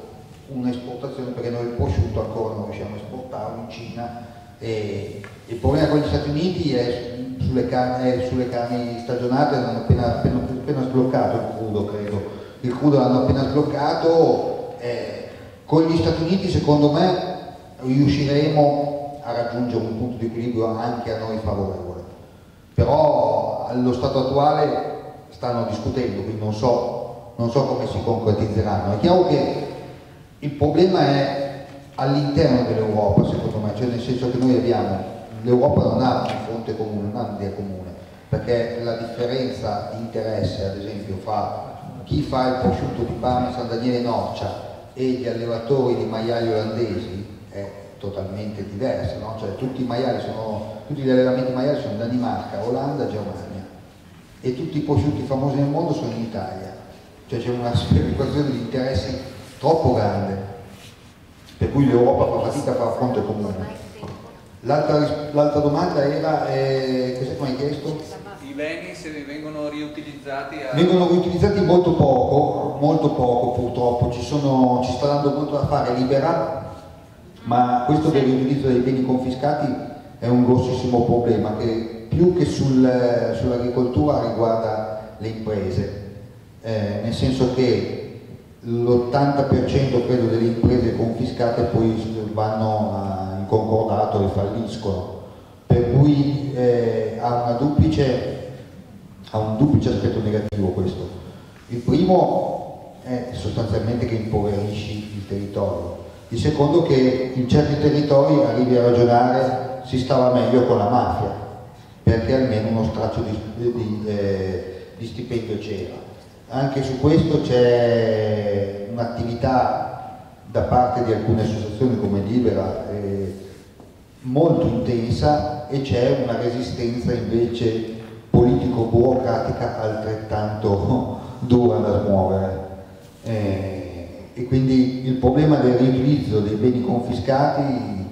un'esportazione, perché noi il prosciutto ancora non riusciamo a esportarlo in Cina e il problema con gli Stati Uniti è sulle carni stagionate l'hanno appena sbloccato il crudo, credo. Il crudo l'hanno appena sbloccato. Con gli Stati Uniti secondo me riusciremo a raggiungere un punto di equilibrio anche a noi favorevole. Però allo stato attuale stanno discutendo, quindi non so come si concretizzeranno. È chiaro che il problema è all'interno dell'Europa, secondo me, cioè nel senso che noi abbiamo. L'Europa non ha un fronte comune, non ha un'idea comune, perché la differenza di interesse, ad esempio, fra chi fa il prosciutto di Parma, San Daniele e Norcia e gli allevatori di maiali olandesi è totalmente diversa, no? Cioè, tutti gli allevamenti maiali sono in Danimarca, Olanda, Germania, e tutti i prosciutti famosi nel mondo sono in Italia, cioè c'è una sperequazione di interessi troppo grande, per cui l'Europa fa fatica a fare fronte comune. L'altra domanda era, cos'è che mi hai chiesto? I beni se vengono riutilizzati? Vengono riutilizzati molto poco purtroppo, ci sta dando molto da fare Libera, ma questo per l'utilizzo dei beni confiscati è un grossissimo problema, che più che sull'agricoltura riguarda le imprese, nel senso che l'80% credo delle imprese confiscate poi vanno a concordato e falliscono, per cui ha un duplice aspetto negativo questo. Il primo è sostanzialmente che impoverisci il territorio, il secondo che in certi territori arrivi a ragionare si stava meglio con la mafia, perché almeno uno straccio di stipendio c'era. Anche su questo c'è un'attività da parte di alcune associazioni come Libera molto intensa e c'è una resistenza invece politico-burocratica altrettanto dura da smuovere e quindi il problema del riutilizzo dei beni confiscati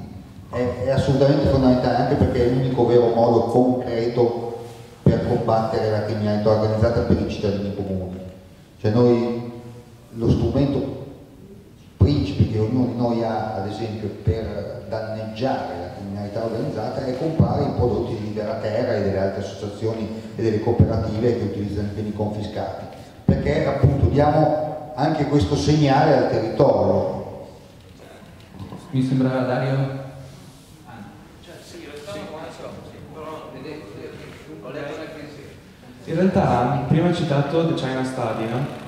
è assolutamente fondamentale, anche perché è l'unico vero modo concreto per combattere la criminalità organizzata per i cittadini comuni, cioè noi lo strumento principi che ognuno di noi ha, ad esempio, per danneggiare la criminalità organizzata è comprare i prodotti di Libera Terra e delle altre associazioni e delle cooperative che utilizzano i beni confiscati, perché appunto diamo anche questo segnale al territorio. Mi sembrava Dario? In realtà prima hai citato The China Study, no?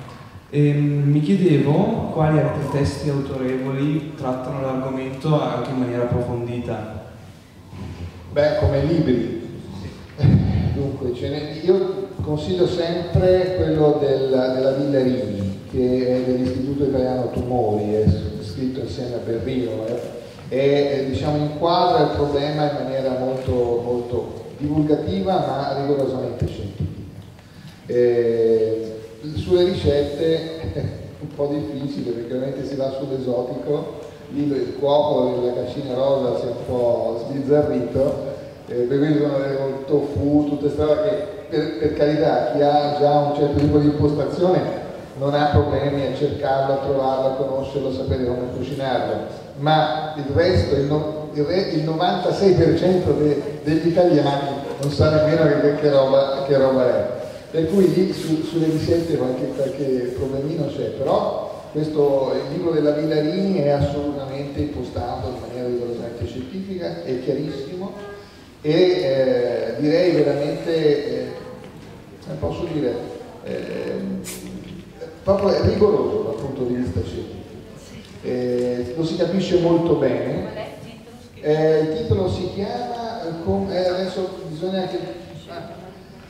Mi chiedevo quali altri testi autorevoli trattano l'argomento anche in maniera approfondita. Beh, come libri, dunque ce n'è. Io consiglio sempre quello della Villarini, che è dell'Istituto Italiano Tumori, è scritto insieme a Berrino, e diciamo inquadra il problema in maniera molto divulgativa ma rigorosamente scientifica. Sulle ricette è un po' difficile perché ovviamente si va sull'esotico, lì il cuoco della cascina rosa si è un po' sbizzarrito, per cui sono il tofu, tutte queste cose che per carità chi ha già un certo tipo di impostazione non ha problemi a cercarlo, a trovarlo, a conoscerlo, a sapere come cucinarlo, ma il resto, il 96% degli italiani non sa nemmeno che roba è, per cui lì sulle ricette qualche problemino c'è, però questo, il libro della Villarini è assolutamente impostato in maniera rigorosamente scientifica, è chiarissimo e direi veramente, posso dire, proprio rigoroso dal punto di vista scientifico. Lo si capisce molto bene. Il titolo si chiama adesso bisogna che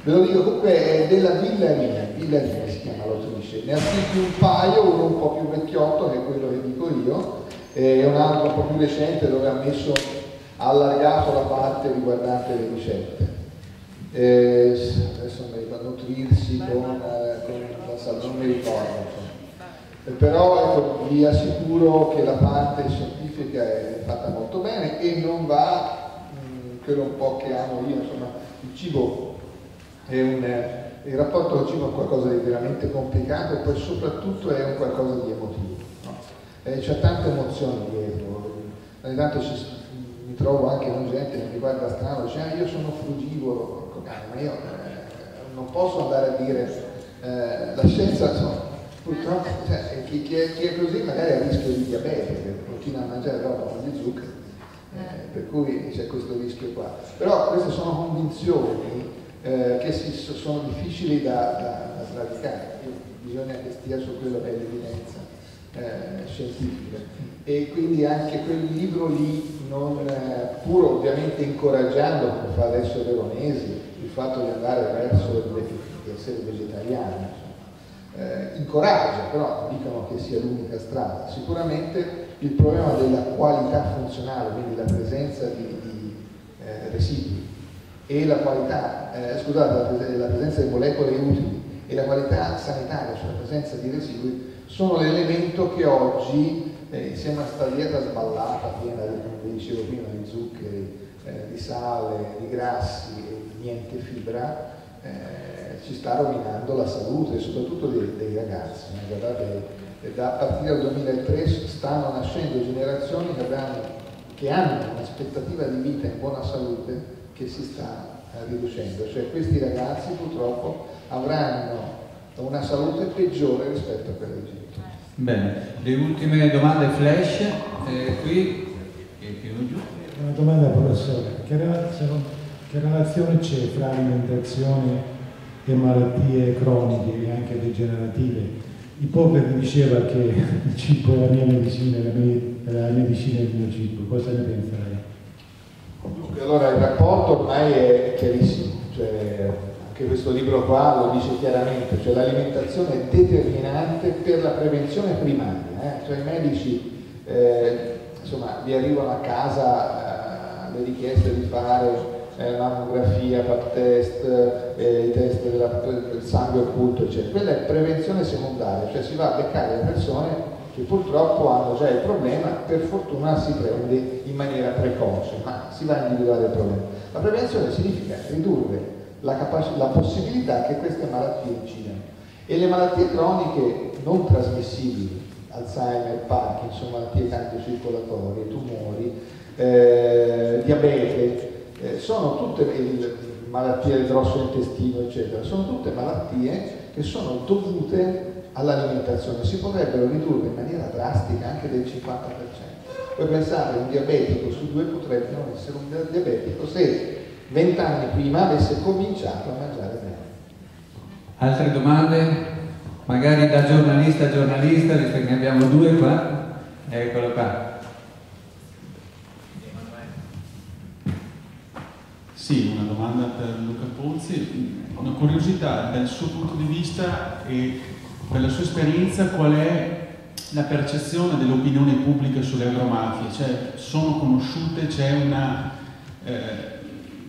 ve lo dico, comunque è della Villarini si chiama l'autrice, ne ha scritto un paio, uno un po' più vecchiotto che è quello che dico io e un altro un po' più recente dove ha allargato la parte riguardante le ricette, adesso mi ricordo nutrirsi con la salsa, non mi ricordo, però ecco, vi assicuro che la parte scientifica è fatta molto bene e non va quello un po' che amo io, insomma il cibo è il rapporto al cibo è qualcosa di veramente complicato e poi soprattutto è un qualcosa di emotivo, no? C'è tante emozioni dietro, ogni tanto mi trovo anche con gente che mi guarda strano, dice io sono frugivoro, ma io non posso andare a dire la scienza, insomma, purtroppo cioè, chi è così magari ha rischio di diabete perché continua a mangiare roba con gli zuccheri, per cui c'è questo rischio qua, però queste sono convinzioni che sono difficili da sradicare, bisogna che stia su quello che è l'evidenza scientifica, e quindi anche quel libro lì non, pur ovviamente incoraggiando come fa adesso Veronesi il fatto di andare verso di essere vegetariani, incoraggia, però dicono che sia l'unica strada. Sicuramente il problema della qualità funzionale, quindi la presenza di residui e la qualità, scusate, la presenza di molecole utili e la qualità sanitaria, cioè la presenza di residui, sono l'elemento che oggi insieme a sta dieta sballata piena, come dicevo prima, di zuccheri, di sale, di grassi e niente fibra, ci sta rovinando la salute soprattutto dei ragazzi. Guardate, a partire dal 2003 stanno nascendo generazioni che hanno un'aspettativa di vita in buona salute che si sta riducendo, cioè questi ragazzi purtroppo avranno una salute peggiore rispetto a quella dei genitori. Bene, le ultime domande flash, qui più giù. Una domanda al professore, che relazione c'è fra alimentazione e malattie croniche e anche degenerative? Ippocrate diceva che il cibo è la mia medicina, la medicina è il mio cibo, cosa ne penserai? Dunque, allora il rapporto ormai è chiarissimo, cioè, anche questo libro qua lo dice chiaramente, cioè l'alimentazione è determinante per la prevenzione primaria, cioè i medici insomma vi arrivano a casa le richieste di fare mammografia, pap test, i test del sangue occulto, eccetera. Quella è prevenzione secondaria, cioè si va a beccare le persone che purtroppo hanno già il problema, per fortuna si prende in maniera precoce, ma si va a individuare il problema. La prevenzione significa ridurre la possibilità che queste malattie incidano, e le malattie croniche non trasmissibili, Alzheimer, Parkinson, malattie cardiocircolatorie, tumori, diabete, sono tutte malattie del grosso intestino, eccetera, sono tutte malattie che sono dovute all'alimentazione, si potrebbero ridurre in maniera drastica anche del 50%. Voi pensate, un diabetico su 2 potrebbe non essere un diabetico se 20 anni prima avesse cominciato a mangiare bene. Altre domande? magari da giornalista a giornalista, visto che ne abbiamo due qua, eccolo qua. Sì, una domanda per Luca Ponzi, una curiosità dal suo punto di vista e per la sua esperienza qual è la percezione dell'opinione pubblica sulle agromafie, cioè sono conosciute, c'è una,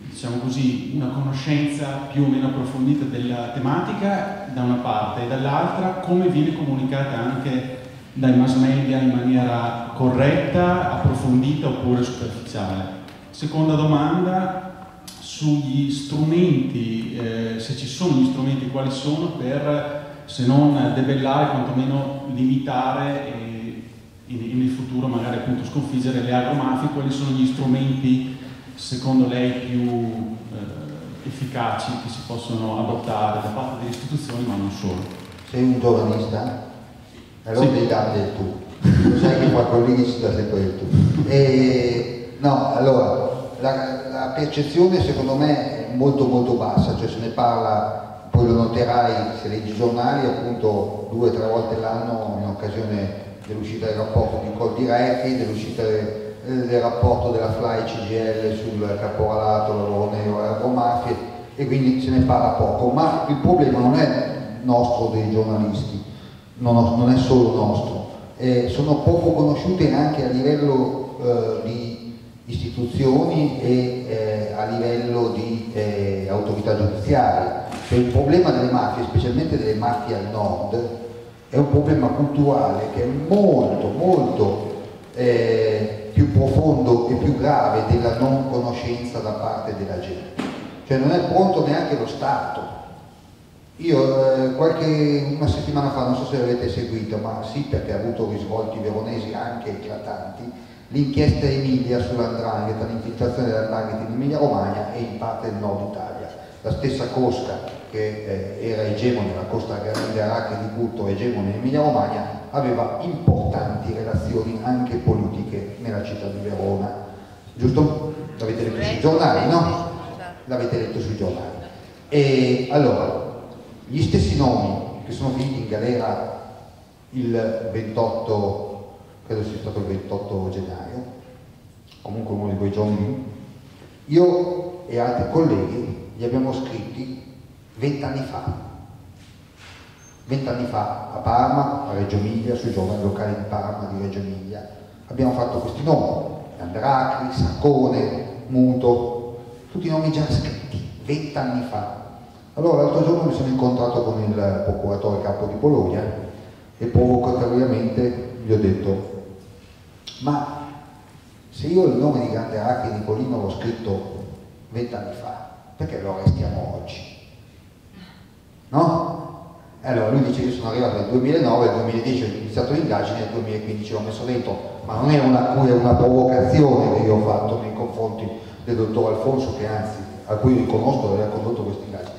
diciamo così, una conoscenza più o meno approfondita della tematica da una parte e dall'altra come viene comunicata anche dai mass media in maniera corretta, approfondita oppure superficiale. Seconda domanda, sugli strumenti, se ci sono gli strumenti, quali sono per, se non debellare, quantomeno limitare e nel futuro magari appunto sconfiggere le agromafie, quali sono gli strumenti secondo lei più efficaci che si possono adottare da parte delle istituzioni ma non solo? Sei un giovanista? Allora sì. Ti dà del tu, lo sai che qua colleghi si dà sempre del tu. No, allora, la percezione secondo me è molto molto bassa, cioè se ne parla, poi lo noterai se leggi i giornali appunto 2 o 3 volte l'anno in occasione dell'uscita del rapporto di Coldiretti, dell'uscita del rapporto della FLAI CGL sul caporalato, lavoro nero e agromafie, e quindi se ne parla poco, ma il problema non è nostro dei giornalisti, non è solo nostro, sono poco conosciute anche a livello di istituzioni e a livello di autorità giudiziaria. Cioè, il problema delle mafie, specialmente delle mafie al nord, è un problema culturale che è molto molto più profondo e più grave della non conoscenza da parte della gente. Cioè non è pronto neanche lo Stato. Io una settimana fa, non so se l'avete seguito, ma sì, perché ha avuto risvolti veronesi anche eclatanti, l'inchiesta Emilia sull''ndrangheta, l'infiltrazione dell''ndrangheta in Emilia Romagna e in parte del nord Italia. La stessa cosca che era egemone, la costa grande Aracche di Cutto, egemone in Emilia Romagna, aveva importanti relazioni anche politiche nella città di Verona. Giusto? L'avete letto sui giornali, no? L'avete letto sui giornali. E allora, gli stessi nomi che sono finiti in galera il 28, credo sia stato il 28 gennaio, comunque uno di quei giorni, io e altri colleghi li abbiamo scritti 20 anni fa. 20 anni fa a Parma, a Reggio Emilia, sui giornali locali di Parma, di Reggio Emilia, abbiamo fatto questi nomi, Andracchi, Saccone, Muto, tutti i nomi già scritti 20 anni fa. Allora l'altro giorno mi sono incontrato con il procuratore capo di Bologna e provocatoriamente gli ho detto: ma se io il nome di Grande Aracchi di Polino l'ho scritto 20 anni fa, perché lo arrestiamo oggi? No? Allora lui dice: io sono arrivato nel 2009, nel 2010 ho iniziato l'indagine, nel 2015 l'ho messo dentro, ma non è una provocazione che io ho fatto nei confronti del dottor Alfonso, che anzi a cui riconosco di aver condotto questa indagine.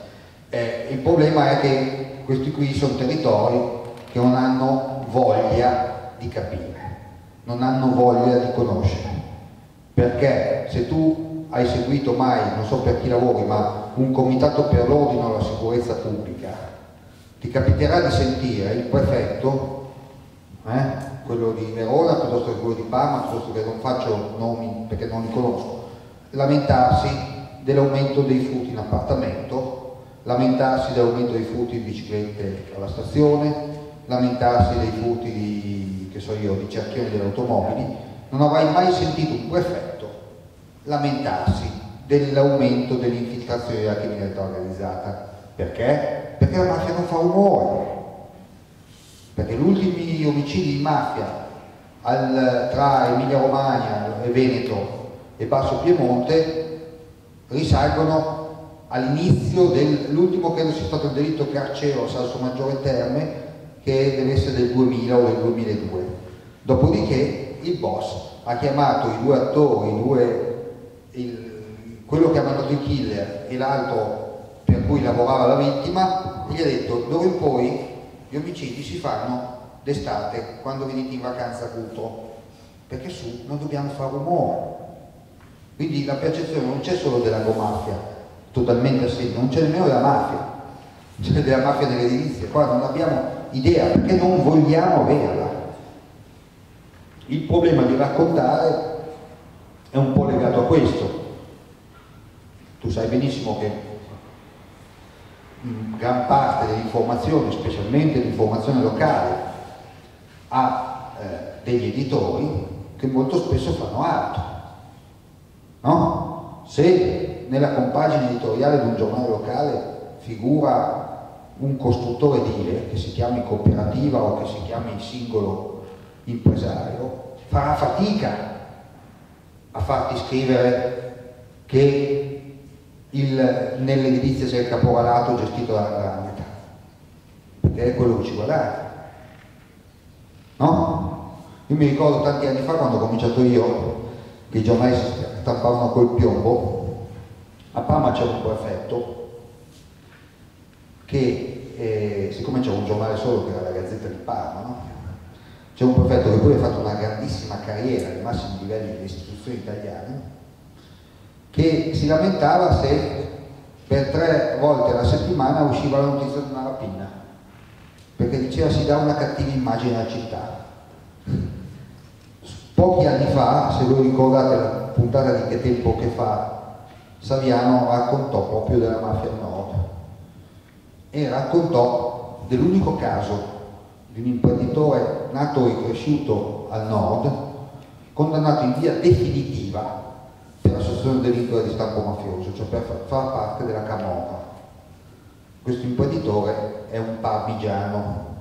Il problema è che questi qui sono territori che non hanno voglia di capire, non hanno voglia di conoscere, perché se tu hai seguito mai, non so per chi lavori, ma un comitato per l'ordine o la sicurezza pubblica, ti capiterà di sentire il prefetto, quello di Verona piuttosto che quello di Parma, piuttosto che, non faccio nomi perché non li conosco, lamentarsi dell'aumento dei furti in appartamento, lamentarsi dell'aumento dei furti in biciclette alla stazione, lamentarsi dei furti di cerchioni delle automobili. Non avrai mai sentito un prefetto lamentarsi dell'aumento dell'infiltrazione della criminalità organizzata. Perché? Perché la mafia non fa rumore, perché gli ultimi omicidi di mafia tra Emilia Romagna e Veneto e Basso Piemonte risalgono all'inizio dell'ultimo, credo sia stato il delitto Carcero a Salso Maggiore Terme, che deve essere del 2000 o del 2002. Dopodiché il boss ha chiamato i due attori, quello che ha mandato il killer e l'altro per cui lavorava la vittima, e gli ha detto: d'ora in poi gli omicidi si fanno d'estate, quando venite in vacanza a Cutro, perché su non dobbiamo fare rumore. Quindi la percezione non c'è solo della mafia, totalmente assente, non c'è nemmeno della mafia, c'è della mafia dell'edilizia. Qua non abbiamo idea, perché non vogliamo averla. Il problema di raccontare è un po' legato a questo. Tu sai benissimo che gran parte dell'informazione, specialmente l'informazione locale, ha degli editori che molto spesso fanno altro, no? Se nella compagine editoriale di un giornale locale figura un costruttore edile, che si chiami cooperativa o che si chiami singolo impresario, farà fatica a farti scrivere che nell'edilizia c'è il caporalato gestito dalla Granata, perché è quello che ci guadagna, no? Io mi ricordo tanti anni fa, quando ho cominciato io, che i giornali si stampavano col piombo. A Parma c'era un prefetto che, siccome c'era un giornale solo che era la Gazzetta di Parma, no? C'è un prefetto che poi ha fatto una grandissima carriera ai massimi livelli delle istituzioni italiane, che si lamentava se per 3 volte alla settimana usciva la notizia di una rapina, perché diceva si dà una cattiva immagine alla città. Pochi anni fa, se voi ricordate la puntata di Che Tempo Che Fa, Saviano raccontò proprio della mafia del nord e raccontò dell'unico caso di un imprenditore nato e cresciuto al nord, condannato in via definitiva per associazione delinquere di stampo mafioso, cioè per far parte della camorra. Questo imprenditore è un parmigiano.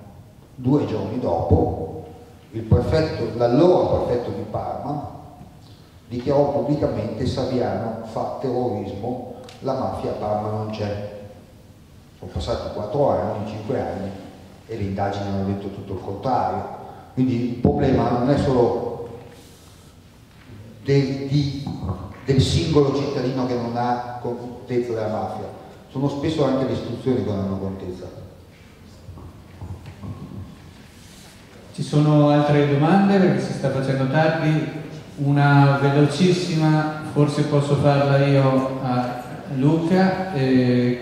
2 giorni dopo, l'allora prefetto di Parma dichiarò pubblicamente: Saviano fa terrorismo, la mafia a Parma non c'è. Sono passati 4 anni, 5 anni, e le indagini hanno detto tutto il contrario. Quindi il problema non è solo del singolo cittadino che non ha contezza della mafia, sono spesso anche le istituzioni che non hanno contezza. Ci sono altre domande, perché si sta facendo tardi? Una velocissima, forse posso farla io a Luca.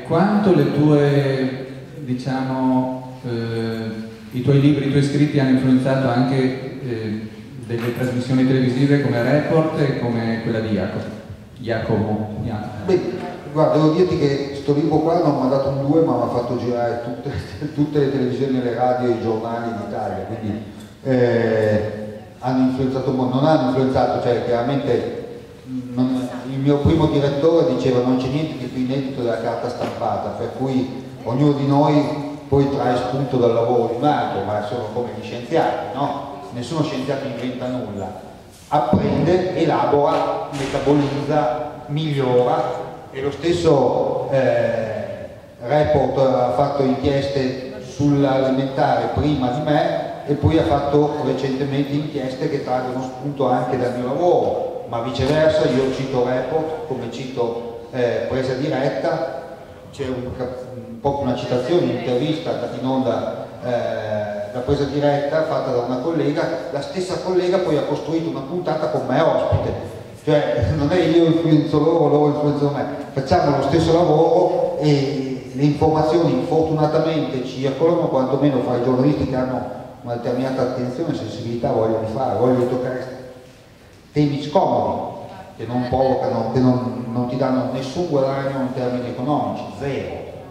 Quanto le tue, diciamo, i tuoi libri, i tuoi scritti hanno influenzato anche delle trasmissioni televisive come Report e come quella di Jacopo? Beh, guarda, devo dirti che sto libro qua non mi ha dato un 2, ma mi ha fatto girare tutte le televisioni, le radio e i giornali d'Italia, quindi hanno influenzato, non hanno influenzato, cioè chiaramente il mio primo direttore diceva non c'è niente di più inedito della carta stampata, per cui ognuno di noi poi trae spunto dal lavoro di un altro, ma sono come gli scienziati, no? Nessuno scienziato inventa nulla, apprende, elabora, metabolizza, migliora, e lo stesso Report ha fatto inchieste sull'alimentare prima di me e poi ha fatto recentemente inchieste che traggono spunto anche dal mio lavoro, ma viceversa io cito Report come cito Presa Diretta. C'è un po' una citazione, un'intervista andata in onda da Presa Diretta, fatta da una collega, la stessa collega poi ha costruito una puntata con me ospite, cioè non è io influenzo loro, loro influenzano me, facciamo lo stesso lavoro e le informazioni fortunatamente circolano, quantomeno fra i giornalisti che hanno una determinata attenzione, sensibilità, vogliono toccare temi scomodi che non provocano, che non ti danno nessun guadagno in termini economici, zero,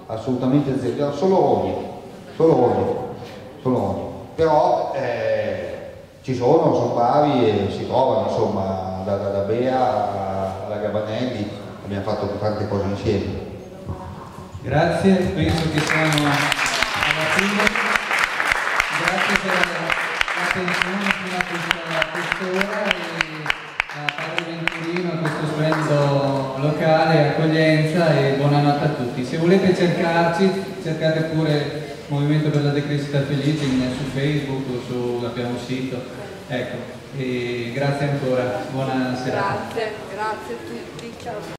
assolutamente zero, solo odio. Però sono bravi e si trovano, insomma, da Bea alla Gabanelli, abbiamo fatto tante cose insieme. Grazie, penso che siamo alla fine. Grazie per l'attenzione fino a quest'ora e a Padre Venturino, a questo splendido locale, accoglienza, e buonanotte a tutti. Se volete cercarci, cercate pure Movimento per la Decrescita Felice su Facebook o abbiamo un sito, ecco, e grazie ancora, buona serata. Grazie a tutti, ciao.